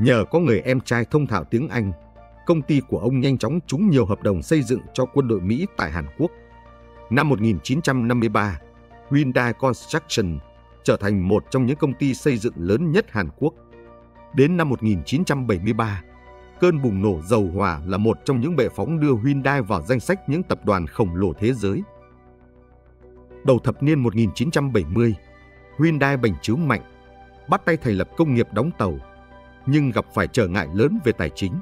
Nhờ có người em trai thông thạo tiếng Anh, công ty của ông nhanh chóng trúng nhiều hợp đồng xây dựng cho quân đội Mỹ tại Hàn Quốc. Năm 1953, Hyundai Construction trở thành một trong những công ty xây dựng lớn nhất Hàn Quốc. Đến năm 1973, cơn bùng nổ dầu hỏa là một trong những bệ phóng đưa Hyundai vào danh sách những tập đoàn khổng lồ thế giới. Đầu thập niên 1970, Hyundai bành trướng mạnh, bắt tay thành lập công nghiệp đóng tàu, nhưng gặp phải trở ngại lớn về tài chính.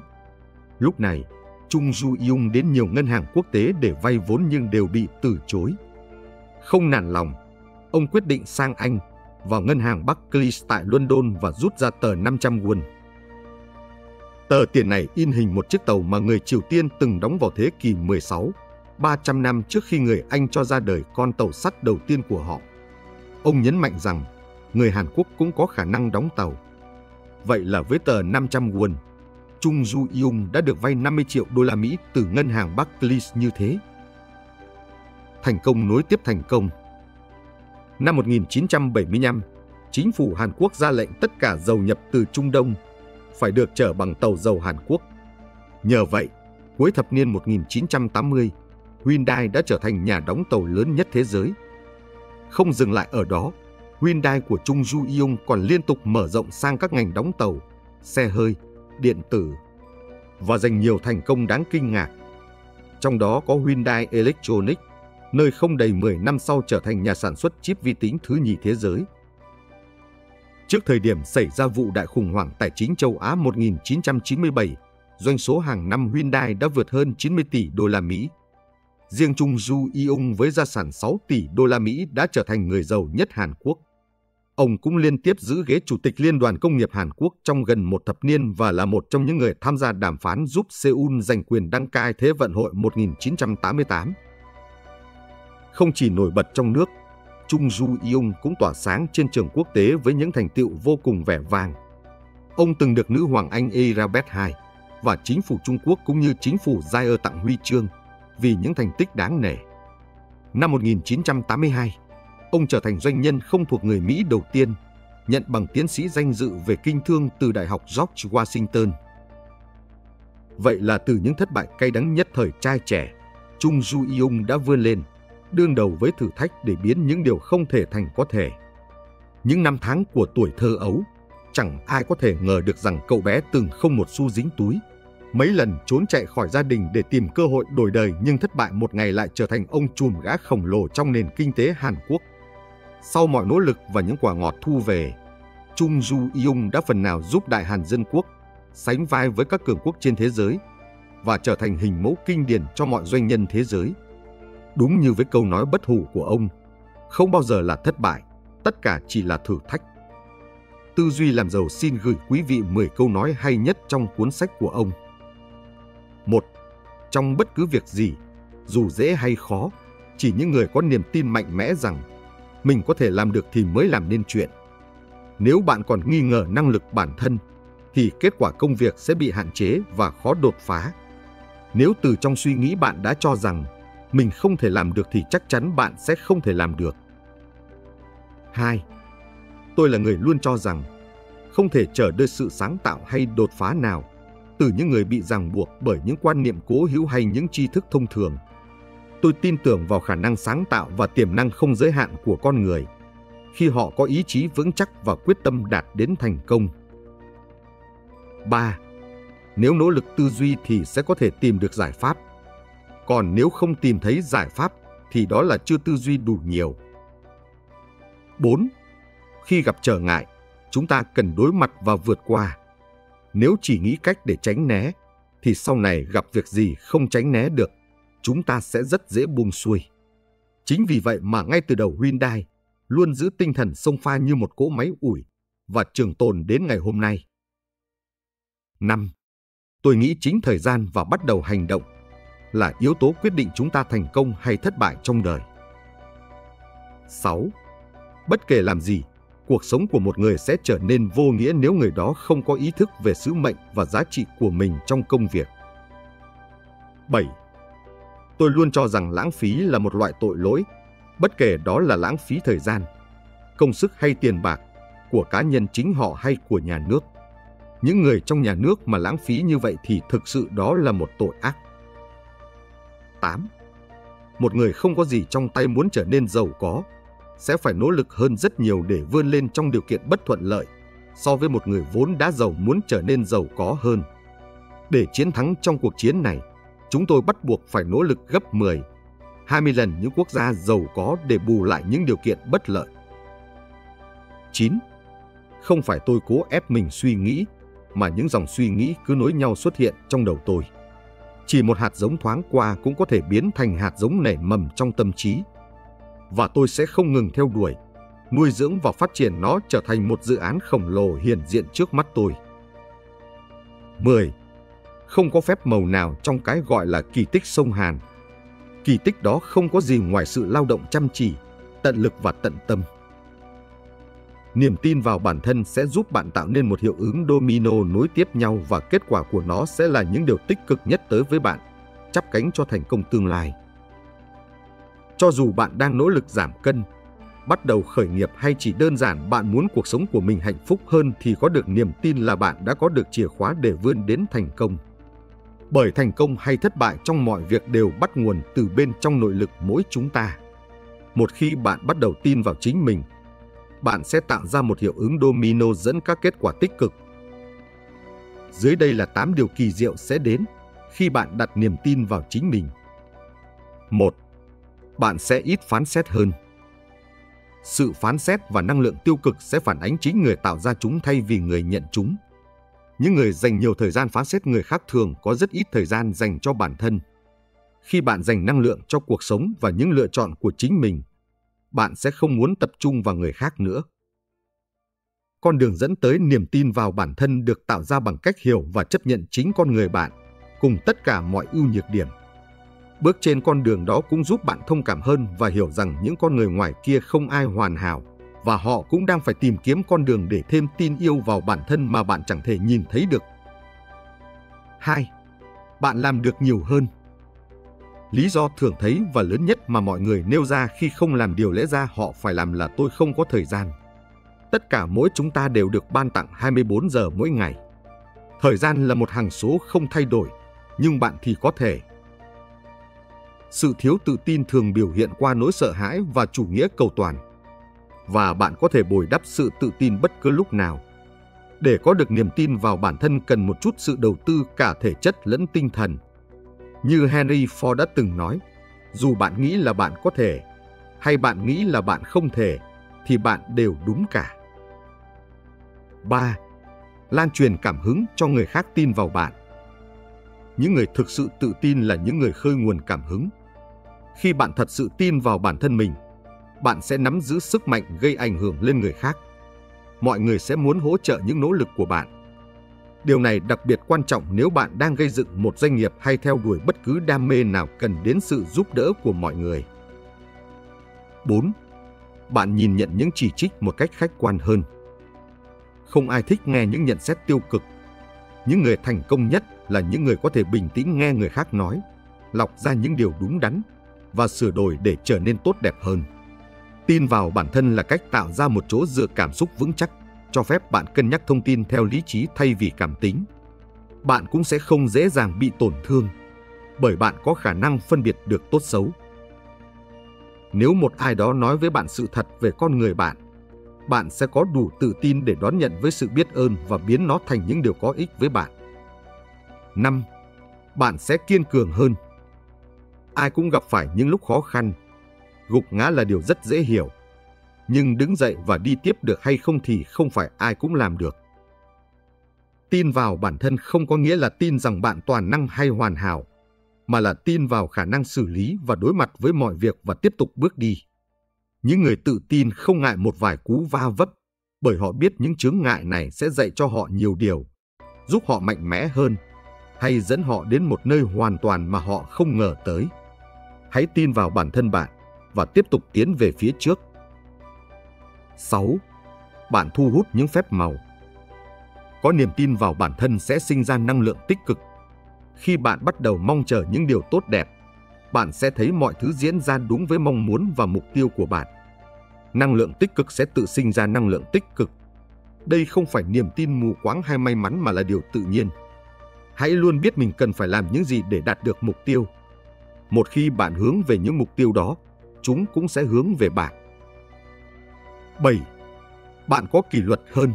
Lúc này, Chung Ju-yung đến nhiều ngân hàng quốc tế để vay vốn nhưng đều bị từ chối. Không nản lòng, ông quyết định sang Anh, vào ngân hàng Barclays tại London và rút ra tờ 500 won. Tờ tiền này in hình một chiếc tàu mà người Triều Tiên từng đóng vào thế kỷ 16, 300 năm trước khi người Anh cho ra đời con tàu sắt đầu tiên của họ. Ông nhấn mạnh rằng người Hàn Quốc cũng có khả năng đóng tàu. Vậy là với tờ 500 won, Chung Ju-yung đã được vay 50 triệu đô la Mỹ từ ngân hàng Barclays như thế. Thành công nối tiếp thành công. Năm 1975, chính phủ Hàn Quốc ra lệnh tất cả dầu nhập từ Trung Đông phải được chở bằng tàu dầu Hàn Quốc. Nhờ vậy, cuối thập niên 1980, Hyundai đã trở thành nhà đóng tàu lớn nhất thế giới. Không dừng lại ở đó, Hyundai của Chung Ju-yung còn liên tục mở rộng sang các ngành đóng tàu, xe hơi, điện tử và giành nhiều thành công đáng kinh ngạc. Trong đó có Hyundai Electronics, nơi không đầy 10 năm sau trở thành nhà sản xuất chip vi tính thứ nhì thế giới. Trước thời điểm xảy ra vụ đại khủng hoảng tài chính châu Á 1997, doanh số hàng năm Hyundai đã vượt hơn 90 tỷ đô la Mỹ. Riêng Chung Ju-yung với gia sản 6 tỷ đô la Mỹ đã trở thành người giàu nhất Hàn Quốc. Ông cũng liên tiếp giữ ghế Chủ tịch Liên đoàn Công nghiệp Hàn Quốc trong gần một thập niên và là một trong những người tham gia đàm phán giúp Seoul giành quyền đăng cai Thế vận hội 1988. Không chỉ nổi bật trong nước, Chung Ju-yong cũng tỏa sáng trên trường quốc tế với những thành tựu vô cùng vẻ vang. Ông từng được nữ hoàng Anh Elizabeth II và chính phủ Trung Quốc cũng như chính phủ Zaire tặng huy chương vì những thành tích đáng nể. Năm 1982, ông trở thành doanh nhân không thuộc người Mỹ đầu tiên nhận bằng tiến sĩ danh dự về kinh thương từ Đại học George Washington. Vậy là từ những thất bại cay đắng nhất thời trai trẻ, Chung Ju-yong đã vươn lên, đương đầu với thử thách để biến những điều không thể thành có thể. Những năm tháng của tuổi thơ ấu, chẳng ai có thể ngờ được rằng cậu bé từng không một xu dính túi, mấy lần trốn chạy khỏi gia đình để tìm cơ hội đổi đời, nhưng thất bại một ngày lại trở thành ông trùm gã khổng lồ trong nền kinh tế Hàn Quốc. Sau mọi nỗ lực và những quả ngọt thu về, Chung Ju-yong đã phần nào giúp Đại Hàn Dân Quốc sánh vai với các cường quốc trên thế giới và trở thành hình mẫu kinh điển cho mọi doanh nhân thế giới. Đúng như với câu nói bất hủ của ông, không bao giờ là thất bại, tất cả chỉ là thử thách. Tư Duy Làm Giàu xin gửi quý vị 10 câu nói hay nhất trong cuốn sách của ông. 1. Trong bất cứ việc gì, dù dễ hay khó, chỉ những người có niềm tin mạnh mẽ rằng mình có thể làm được thì mới làm nên chuyện. Nếu bạn còn nghi ngờ năng lực bản thân, thì kết quả công việc sẽ bị hạn chế và khó đột phá. Nếu từ trong suy nghĩ bạn đã cho rằng mình không thể làm được thì chắc chắn bạn sẽ không thể làm được. 2. Tôi là người luôn cho rằng không thể chờ đợi sự sáng tạo hay đột phá nào từ những người bị ràng buộc bởi những quan niệm cố hữu hay những tri thức thông thường. Tôi tin tưởng vào khả năng sáng tạo và tiềm năng không giới hạn của con người khi họ có ý chí vững chắc và quyết tâm đạt đến thành công. 3. Nếu nỗ lực tư duy thì sẽ có thể tìm được giải pháp. Còn nếu không tìm thấy giải pháp thì đó là chưa tư duy đủ nhiều. 4. Khi gặp trở ngại, chúng ta cần đối mặt và vượt qua. Nếu chỉ nghĩ cách để tránh né, thì sau này gặp việc gì không tránh né được, chúng ta sẽ rất dễ buông xuôi. Chính vì vậy mà ngay từ đầu Hyundai luôn giữ tinh thần xông pha như một cỗ máy ủi và trường tồn đến ngày hôm nay. 5. Tôi nghĩ chính thời gian và bắt đầu hành động là yếu tố quyết định chúng ta thành công hay thất bại trong đời. 6. Bất kể làm gì, cuộc sống của một người sẽ trở nên vô nghĩa nếu người đó không có ý thức về sứ mệnh và giá trị của mình trong công việc. 7. Tôi luôn cho rằng lãng phí là một loại tội lỗi, bất kể đó là lãng phí thời gian, công sức hay tiền bạc, của cá nhân chính họ hay của nhà nước. Những người trong nhà nước mà lãng phí như vậy thì thực sự đó là một tội ác. 8. Một người không có gì trong tay muốn trở nên giàu có sẽ phải nỗ lực hơn rất nhiều để vươn lên trong điều kiện bất thuận lợi so với một người vốn đã giàu muốn trở nên giàu có hơn. Để chiến thắng trong cuộc chiến này, chúng tôi bắt buộc phải nỗ lực gấp 10, 20 lần những quốc gia giàu có để bù lại những điều kiện bất lợi. 9. Không phải tôi cố ép mình suy nghĩ, mà những dòng suy nghĩ cứ nối nhau xuất hiện trong đầu tôi. Chỉ một hạt giống thoáng qua cũng có thể biến thành hạt giống nảy mầm trong tâm trí. Và tôi sẽ không ngừng theo đuổi, nuôi dưỡng và phát triển nó trở thành một dự án khổng lồ hiện diện trước mắt tôi. 10. Không có phép màu nào trong cái gọi là kỳ tích sông Hàn. Kỳ tích đó không có gì ngoài sự lao động chăm chỉ, tận lực và tận tâm. Niềm tin vào bản thân sẽ giúp bạn tạo nên một hiệu ứng domino nối tiếp nhau và kết quả của nó sẽ là những điều tích cực nhất tới với bạn, chắp cánh cho thành công tương lai. Cho dù bạn đang nỗ lực giảm cân, bắt đầu khởi nghiệp hay chỉ đơn giản bạn muốn cuộc sống của mình hạnh phúc hơn thì có được niềm tin là bạn đã có được chìa khóa để vươn đến thành công. Bởi thành công hay thất bại trong mọi việc đều bắt nguồn từ bên trong nội lực mỗi chúng ta. Một khi bạn bắt đầu tin vào chính mình, bạn sẽ tạo ra một hiệu ứng domino dẫn các kết quả tích cực. Dưới đây là 8 điều kỳ diệu sẽ đến khi bạn đặt niềm tin vào chính mình. 1. Bạn sẽ ít phán xét hơn. Sự phán xét và năng lượng tiêu cực sẽ phản ánh chính người tạo ra chúng thay vì người nhận chúng. Những người dành nhiều thời gian phán xét người khác thường có rất ít thời gian dành cho bản thân. Khi bạn dành năng lượng cho cuộc sống và những lựa chọn của chính mình, bạn sẽ không muốn tập trung vào người khác nữa. Con đường dẫn tới niềm tin vào bản thân được tạo ra bằng cách hiểu và chấp nhận chính con người bạn, cùng tất cả mọi ưu nhược điểm. Bước trên con đường đó cũng giúp bạn thông cảm hơn và hiểu rằng những con người ngoài kia không ai hoàn hảo, và họ cũng đang phải tìm kiếm con đường để thêm tin yêu vào bản thân mà bạn chẳng thể nhìn thấy được. 2. Bạn làm được nhiều hơn. Lý do thường thấy và lớn nhất mà mọi người nêu ra khi không làm điều lẽ ra họ phải làm là tôi không có thời gian. Tất cả mỗi chúng ta đều được ban tặng 24 giờ mỗi ngày. Thời gian là một hằng số không thay đổi, nhưng bạn thì có thể. Sự thiếu tự tin thường biểu hiện qua nỗi sợ hãi và chủ nghĩa cầu toàn. Và bạn có thể bồi đắp sự tự tin bất cứ lúc nào. Để có được niềm tin vào bản thân cần một chút sự đầu tư cả thể chất lẫn tinh thần. Như Henry Ford đã từng nói, dù bạn nghĩ là bạn có thể, hay bạn nghĩ là bạn không thể, thì bạn đều đúng cả. 3. Lan truyền cảm hứng cho người khác tin vào bạn. Những người thực sự tự tin là những người khơi nguồn cảm hứng. Khi bạn thật sự tin vào bản thân mình, bạn sẽ nắm giữ sức mạnh gây ảnh hưởng lên người khác. Mọi người sẽ muốn hỗ trợ những nỗ lực của bạn. Điều này đặc biệt quan trọng nếu bạn đang gây dựng một doanh nghiệp hay theo đuổi bất cứ đam mê nào cần đến sự giúp đỡ của mọi người. 4. Bạn nhìn nhận những chỉ trích một cách khách quan hơn. Không ai thích nghe những nhận xét tiêu cực. Những người thành công nhất là những người có thể bình tĩnh nghe người khác nói, lọc ra những điều đúng đắn và sửa đổi để trở nên tốt đẹp hơn. Tin vào bản thân là cách tạo ra một chỗ dựa cảm xúc vững chắc, cho phép bạn cân nhắc thông tin theo lý trí thay vì cảm tính. Bạn cũng sẽ không dễ dàng bị tổn thương, bởi bạn có khả năng phân biệt được tốt xấu. Nếu một ai đó nói với bạn sự thật về con người bạn, bạn sẽ có đủ tự tin để đón nhận với sự biết ơn và biến nó thành những điều có ích với bạn. 5. Bạn sẽ kiên cường hơn. Ai cũng gặp phải những lúc khó khăn. Gục ngã là điều rất dễ hiểu. Nhưng đứng dậy và đi tiếp được hay không thì không phải ai cũng làm được. Tin vào bản thân không có nghĩa là tin rằng bạn toàn năng hay hoàn hảo, mà là tin vào khả năng xử lý và đối mặt với mọi việc và tiếp tục bước đi. Những người tự tin không ngại một vài cú va vấp, bởi họ biết những chướng ngại này sẽ dạy cho họ nhiều điều, giúp họ mạnh mẽ hơn, hay dẫn họ đến một nơi hoàn toàn mà họ không ngờ tới. Hãy tin vào bản thân bạn và tiếp tục tiến về phía trước. 6. Bạn thu hút những phép màu. Có niềm tin vào bản thân sẽ sinh ra năng lượng tích cực. Khi bạn bắt đầu mong chờ những điều tốt đẹp, bạn sẽ thấy mọi thứ diễn ra đúng với mong muốn và mục tiêu của bạn. Năng lượng tích cực sẽ tự sinh ra năng lượng tích cực. Đây không phải niềm tin mù quáng hay may mắn mà là điều tự nhiên. Hãy luôn biết mình cần phải làm những gì để đạt được mục tiêu. Một khi bạn hướng về những mục tiêu đó, chúng cũng sẽ hướng về bạn. 7. Bạn có kỷ luật hơn.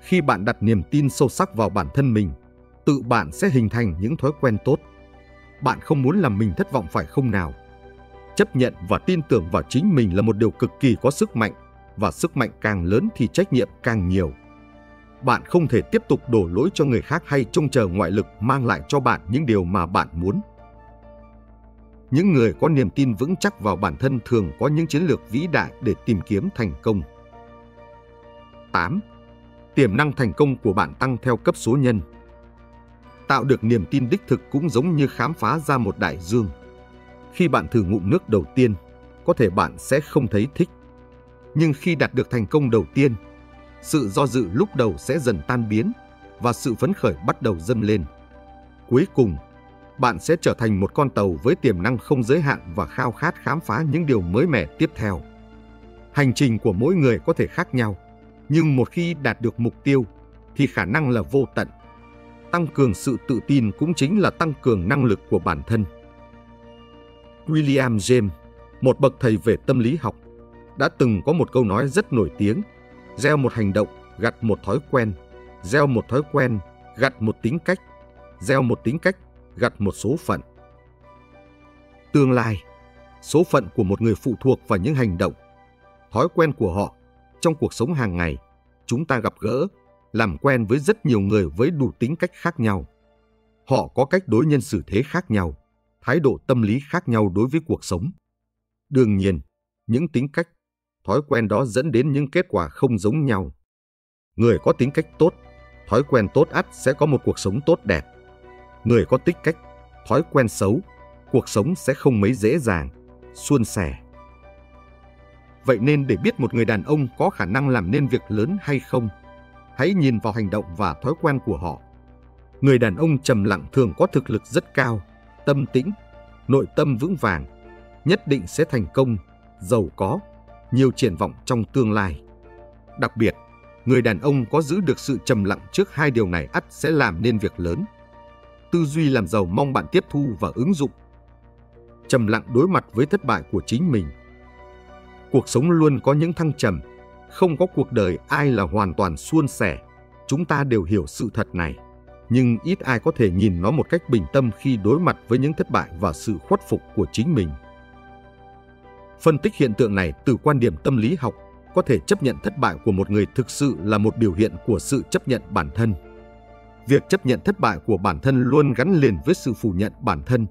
Khi bạn đặt niềm tin sâu sắc vào bản thân mình, tự bạn sẽ hình thành những thói quen tốt. Bạn không muốn làm mình thất vọng phải không nào? Chấp nhận và tin tưởng vào chính mình là một điều cực kỳ có sức mạnh, và sức mạnh càng lớn thì trách nhiệm càng nhiều. Bạn không thể tiếp tục đổ lỗi cho người khác hay trông chờ ngoại lực mang lại cho bạn những điều mà bạn muốn. Những người có niềm tin vững chắc vào bản thân thường có những chiến lược vĩ đại để tìm kiếm thành công. 8. Tiềm năng thành công của bạn tăng theo cấp số nhân. Tạo được niềm tin đích thực cũng giống như khám phá ra một đại dương. Khi bạn thử ngụm nước đầu tiên, có thể bạn sẽ không thấy thích. Nhưng khi đạt được thành công đầu tiên, sự do dự lúc đầu sẽ dần tan biến và sự phấn khởi bắt đầu dâng lên. Cuối cùng, bạn sẽ trở thành một con tàu với tiềm năng không giới hạn và khao khát khám phá những điều mới mẻ tiếp theo. Hành trình của mỗi người có thể khác nhau, nhưng một khi đạt được mục tiêu thì khả năng là vô tận. Tăng cường sự tự tin cũng chính là tăng cường năng lực của bản thân. William James, một bậc thầy về tâm lý học, đã từng có một câu nói rất nổi tiếng: gieo một hành động, gặt một thói quen; gieo một thói quen, gặt một tính cách; gieo một tính cách, gặt một số phận. Tương lai, số phận của một người phụ thuộc vào những hành động, thói quen của họ. Trong cuộc sống hàng ngày, chúng ta gặp gỡ, làm quen với rất nhiều người với đủ tính cách khác nhau. Họ có cách đối nhân xử thế khác nhau, thái độ tâm lý khác nhau đối với cuộc sống. Đương nhiên, những tính cách, thói quen đó dẫn đến những kết quả không giống nhau. Người có tính cách tốt, thói quen tốt ắt sẽ có một cuộc sống tốt đẹp. Người có tính cách, thói quen xấu cuộc sống sẽ không mấy dễ dàng, suôn sẻ. Vậy nên để biết một người đàn ông có khả năng làm nên việc lớn hay không, hãy nhìn vào hành động và thói quen của họ. Người đàn ông trầm lặng thường có thực lực rất cao, tâm tĩnh, nội tâm vững vàng, nhất định sẽ thành công, giàu có, nhiều triển vọng trong tương lai. Đặc biệt, người đàn ông có giữ được sự trầm lặng trước hai điều này ắt sẽ làm nên việc lớn. Tư duy làm giàu mong bạn tiếp thu và ứng dụng. Trầm lặng đối mặt với thất bại của chính mình. Cuộc sống luôn có những thăng trầm, không có cuộc đời ai là hoàn toàn suôn sẻ. Chúng ta đều hiểu sự thật này, nhưng ít ai có thể nhìn nó một cách bình tâm khi đối mặt với những thất bại và sự khuất phục của chính mình. Phân tích hiện tượng này từ quan điểm tâm lý học, có thể chấp nhận thất bại của một người thực sự là một biểu hiện của sự chấp nhận bản thân. Việc chấp nhận thất bại của bản thân luôn gắn liền với sự phủ nhận bản thân,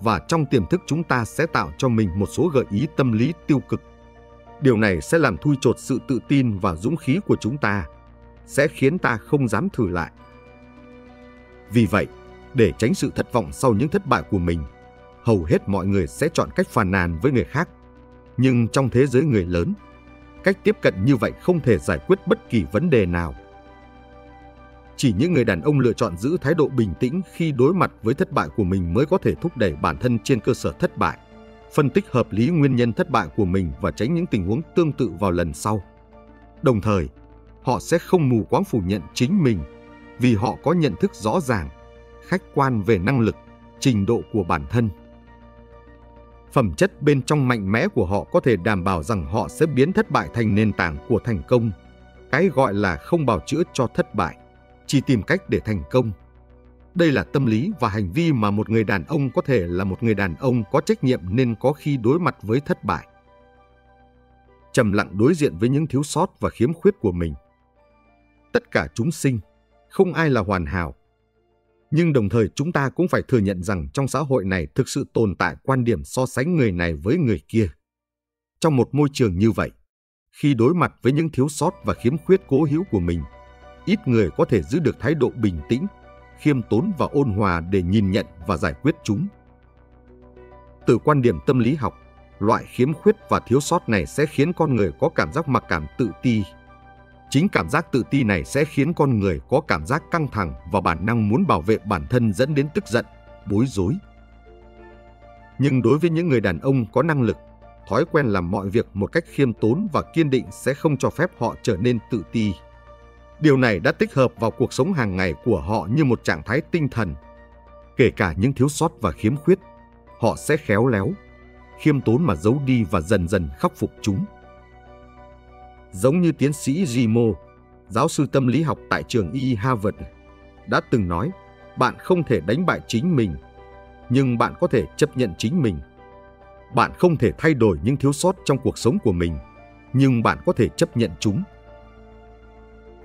và trong tiềm thức chúng ta sẽ tạo cho mình một số gợi ý tâm lý tiêu cực. Điều này sẽ làm thui chột sự tự tin và dũng khí của chúng ta, sẽ khiến ta không dám thử lại. Vì vậy, để tránh sự thất vọng sau những thất bại của mình, hầu hết mọi người sẽ chọn cách phàn nàn với người khác. Nhưng trong thế giới người lớn, cách tiếp cận như vậy không thể giải quyết bất kỳ vấn đề nào. Chỉ những người đàn ông lựa chọn giữ thái độ bình tĩnh khi đối mặt với thất bại của mình mới có thể thúc đẩy bản thân trên cơ sở thất bại, phân tích hợp lý nguyên nhân thất bại của mình và tránh những tình huống tương tự vào lần sau. Đồng thời, họ sẽ không mù quáng phủ nhận chính mình vì họ có nhận thức rõ ràng, khách quan về năng lực, trình độ của bản thân. Phẩm chất bên trong mạnh mẽ của họ có thể đảm bảo rằng họ sẽ biến thất bại thành nền tảng của thành công. Cái gọi là không bào chữa cho thất bại, chỉ tìm cách để thành công. Đây là tâm lý và hành vi mà một người đàn ông có thể là một người đàn ông có trách nhiệm nên có khi đối mặt với thất bại. Trầm lặng đối diện với những thiếu sót và khiếm khuyết của mình. Tất cả chúng sinh, không ai là hoàn hảo. Nhưng đồng thời chúng ta cũng phải thừa nhận rằng trong xã hội này thực sự tồn tại quan điểm so sánh người này với người kia. Trong một môi trường như vậy, khi đối mặt với những thiếu sót và khiếm khuyết cố hữu của mình, ít người có thể giữ được thái độ bình tĩnh, khiêm tốn và ôn hòa để nhìn nhận và giải quyết chúng. Từ quan điểm tâm lý học, loại khiếm khuyết và thiếu sót này sẽ khiến con người có cảm giác mặc cảm tự ti. Chính cảm giác tự ti này sẽ khiến con người có cảm giác căng thẳng và bản năng muốn bảo vệ bản thân dẫn đến tức giận, bối rối. Nhưng đối với những người đàn ông có năng lực, thói quen làm mọi việc một cách khiêm tốn và kiên định sẽ không cho phép họ trở nên tự ti. Điều này đã tích hợp vào cuộc sống hàng ngày của họ như một trạng thái tinh thần. Kể cả những thiếu sót và khiếm khuyết, họ sẽ khéo léo, khiêm tốn mà giấu đi và dần dần khắc phục chúng. Giống như tiến sĩ Gimo, giáo sư tâm lý học tại trường Y Harvard, đã từng nói, bạn không thể đánh bại chính mình, nhưng bạn có thể chấp nhận chính mình. Bạn không thể thay đổi những thiếu sót trong cuộc sống của mình, nhưng bạn có thể chấp nhận chúng.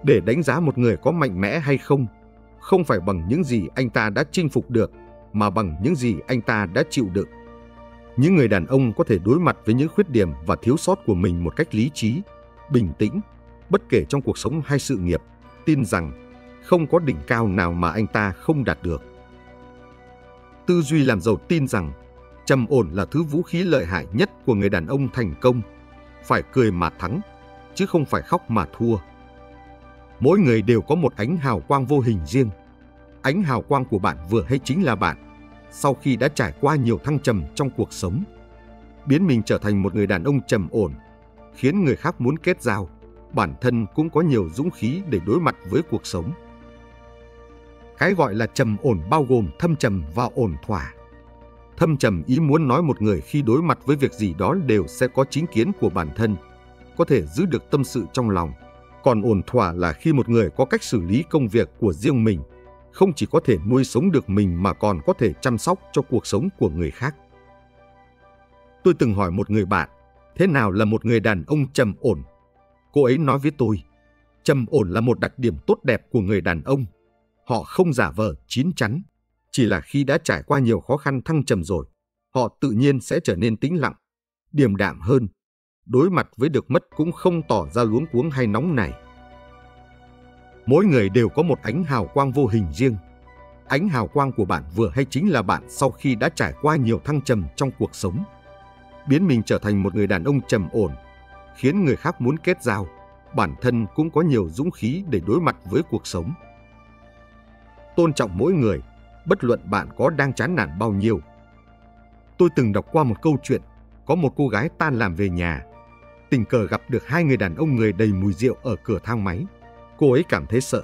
Để đánh giá một người có mạnh mẽ hay không phải bằng những gì anh ta đã chinh phục được, mà bằng những gì anh ta đã chịu đựng. Những người đàn ông có thể đối mặt với những khuyết điểm và thiếu sót của mình một cách lý trí, bình tĩnh, bất kể trong cuộc sống hay sự nghiệp, tin rằng không có đỉnh cao nào mà anh ta không đạt được. Tư duy làm giàu tin rằng trầm ổn là thứ vũ khí lợi hại nhất của người đàn ông thành công. Phải cười mà thắng, chứ không phải khóc mà thua. Mỗi người đều có một ánh hào quang vô hình riêng. Ánh hào quang của bạn vừa hay chính là bạn, sau khi đã trải qua nhiều thăng trầm trong cuộc sống. Biến mình trở thành một người đàn ông trầm ổn, khiến người khác muốn kết giao, bản thân cũng có nhiều dũng khí để đối mặt với cuộc sống. Cái gọi là trầm ổn bao gồm thâm trầm và ổn thỏa. Thâm trầm ý muốn nói một người khi đối mặt với việc gì đó đều sẽ có chính kiến của bản thân, có thể giữ được tâm sự trong lòng. Còn ổn thỏa là khi một người có cách xử lý công việc của riêng mình, không chỉ có thể nuôi sống được mình mà còn có thể chăm sóc cho cuộc sống của người khác. Tôi từng hỏi một người bạn, thế nào là một người đàn ông trầm ổn? Cô ấy nói với tôi, trầm ổn là một đặc điểm tốt đẹp của người đàn ông. Họ không giả vờ chín chắn, chỉ là khi đã trải qua nhiều khó khăn thăng trầm rồi, họ tự nhiên sẽ trở nên tĩnh lặng, điềm đạm hơn. Đối mặt với được mất cũng không tỏ ra luống cuống hay nóng nảy. Mỗi người đều có một ánh hào quang vô hình riêng. Ánh hào quang của bạn vừa hay chính là bạn sau khi đã trải qua nhiều thăng trầm trong cuộc sống. Biến mình trở thành một người đàn ông trầm ổn, khiến người khác muốn kết giao, bản thân cũng có nhiều dũng khí để đối mặt với cuộc sống. Tôn trọng mỗi người, bất luận bạn có đang chán nản bao nhiêu. Tôi từng đọc qua một câu chuyện, có một cô gái tan làm về nhà, tình cờ gặp được hai người đàn ông người đầy mùi rượu ở cửa thang máy. Cô ấy cảm thấy sợ,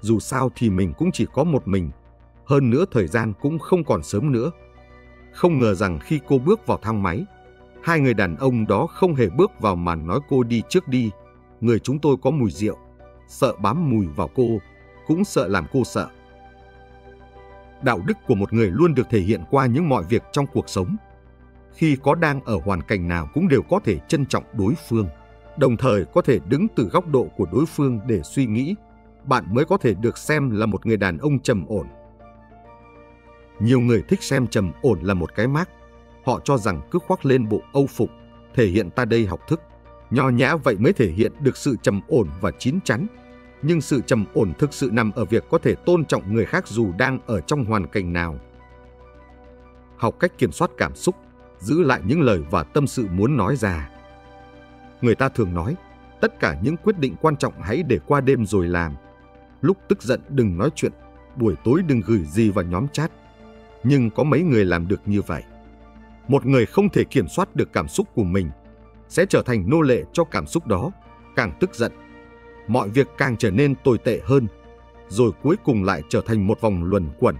dù sao thì mình cũng chỉ có một mình, hơn nữa thời gian cũng không còn sớm nữa. Không ngờ rằng khi cô bước vào thang máy, hai người đàn ông đó không hề bước vào mà nói cô đi trước đi, người chúng tôi có mùi rượu, sợ bám mùi vào cô, cũng sợ làm cô sợ. Đạo đức của một người luôn được thể hiện qua những mọi việc trong cuộc sống. Khi có đang ở hoàn cảnh nào cũng đều có thể trân trọng đối phương, đồng thời có thể đứng từ góc độ của đối phương để suy nghĩ, bạn mới có thể được xem là một người đàn ông trầm ổn. Nhiều người thích xem trầm ổn là một cái mác, họ cho rằng cứ khoác lên bộ âu phục, thể hiện ta đây học thức, nho nhã vậy mới thể hiện được sự trầm ổn và chín chắn. Nhưng sự trầm ổn thực sự nằm ở việc có thể tôn trọng người khác dù đang ở trong hoàn cảnh nào. Học cách kiểm soát cảm xúc, giữ lại những lời và tâm sự muốn nói ra. Người ta thường nói, tất cả những quyết định quan trọng hãy để qua đêm rồi làm. Lúc tức giận đừng nói chuyện, buổi tối đừng gửi gì vào nhóm chat. Nhưng có mấy người làm được như vậy? Một người không thể kiểm soát được cảm xúc của mình, sẽ trở thành nô lệ cho cảm xúc đó, càng tức giận, mọi việc càng trở nên tồi tệ hơn, rồi cuối cùng lại trở thành một vòng luẩn quẩn.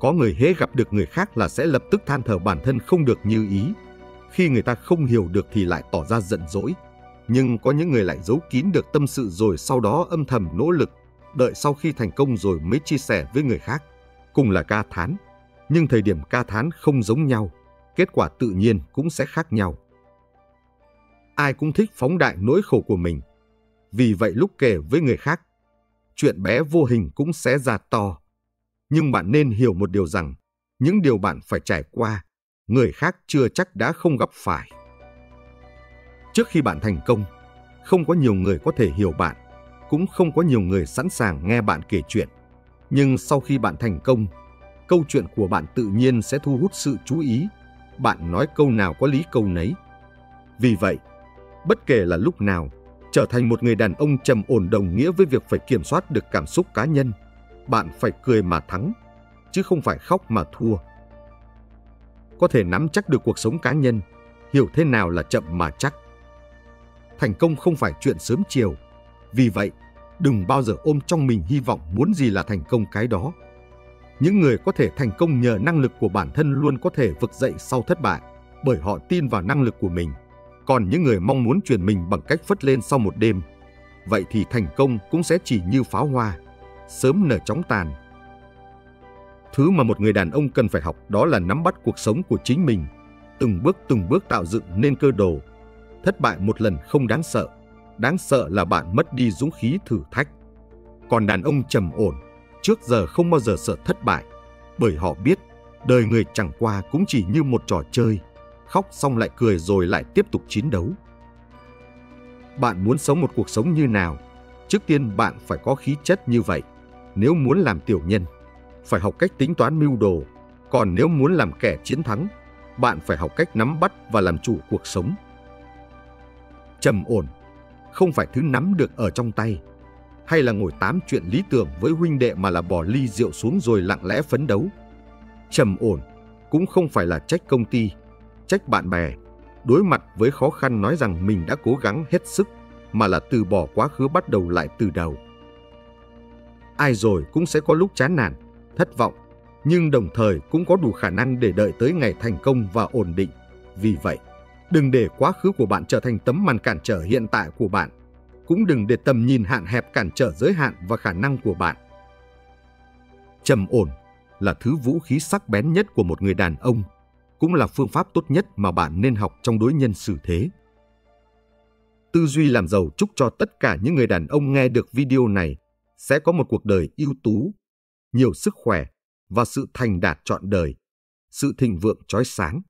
Có người hễ gặp được người khác là sẽ lập tức than thở bản thân không được như ý, khi người ta không hiểu được thì lại tỏ ra giận dỗi. Nhưng có những người lại giấu kín được tâm sự rồi sau đó âm thầm nỗ lực, đợi sau khi thành công rồi mới chia sẻ với người khác. Cùng là ca thán, nhưng thời điểm ca thán không giống nhau, kết quả tự nhiên cũng sẽ khác nhau. Ai cũng thích phóng đại nỗi khổ của mình, vì vậy lúc kể với người khác, chuyện bé vô hình cũng sẽ ra to. Nhưng bạn nên hiểu một điều rằng, những điều bạn phải trải qua, người khác chưa chắc đã không gặp phải. Trước khi bạn thành công, không có nhiều người có thể hiểu bạn, cũng không có nhiều người sẵn sàng nghe bạn kể chuyện. Nhưng sau khi bạn thành công, câu chuyện của bạn tự nhiên sẽ thu hút sự chú ý, bạn nói câu nào có lý câu nấy. Vì vậy, bất kể là lúc nào, trở thành một người đàn ông trầm ổn đồng nghĩa với việc phải kiểm soát được cảm xúc cá nhân. Bạn phải cười mà thắng, chứ không phải khóc mà thua. Có thể nắm chắc được cuộc sống cá nhân, hiểu thế nào là chậm mà chắc. Thành công không phải chuyện sớm chiều, vì vậy, đừng bao giờ ôm trong mình hy vọng muốn gì là thành công cái đó. Những người có thể thành công nhờ năng lực của bản thân luôn có thể vực dậy sau thất bại, bởi họ tin vào năng lực của mình. Còn những người mong muốn chuyển mình bằng cách phất lên sau một đêm, vậy thì thành công cũng sẽ chỉ như pháo hoa, sớm nở chóng tàn. Thứ mà một người đàn ông cần phải học đó là nắm bắt cuộc sống của chính mình, từng bước tạo dựng nên cơ đồ. Thất bại một lần không đáng sợ là bạn mất đi dũng khí thử thách. Còn đàn ông trầm ổn, trước giờ không bao giờ sợ thất bại, bởi họ biết đời người chẳng qua cũng chỉ như một trò chơi, khóc xong lại cười rồi lại tiếp tục chiến đấu. Bạn muốn sống một cuộc sống như nào? Trước tiên bạn phải có khí chất như vậy. Nếu muốn làm tiểu nhân, phải học cách tính toán mưu đồ. Còn nếu muốn làm kẻ chiến thắng, bạn phải học cách nắm bắt và làm chủ cuộc sống. Trầm ổn không phải thứ nắm được ở trong tay, hay là ngồi tám chuyện lý tưởng với huynh đệ mà là bỏ ly rượu xuống rồi lặng lẽ phấn đấu. Trầm ổn cũng không phải là trách công ty, trách bạn bè, đối mặt với khó khăn nói rằng mình đã cố gắng hết sức, mà là từ bỏ quá khứ bắt đầu lại từ đầu. Ai rồi cũng sẽ có lúc chán nản, thất vọng, nhưng đồng thời cũng có đủ khả năng để đợi tới ngày thành công và ổn định. Vì vậy, đừng để quá khứ của bạn trở thành tấm màn cản trở hiện tại của bạn, cũng đừng để tầm nhìn hạn hẹp cản trở giới hạn và khả năng của bạn. Trầm ổn là thứ vũ khí sắc bén nhất của một người đàn ông, cũng là phương pháp tốt nhất mà bạn nên học trong đối nhân xử thế. Tư duy làm giàu chúc cho tất cả những người đàn ông nghe được video này sẽ có một cuộc đời ưu tú, nhiều sức khỏe và sự thành đạt trọn đời, sự thịnh vượng chói sáng.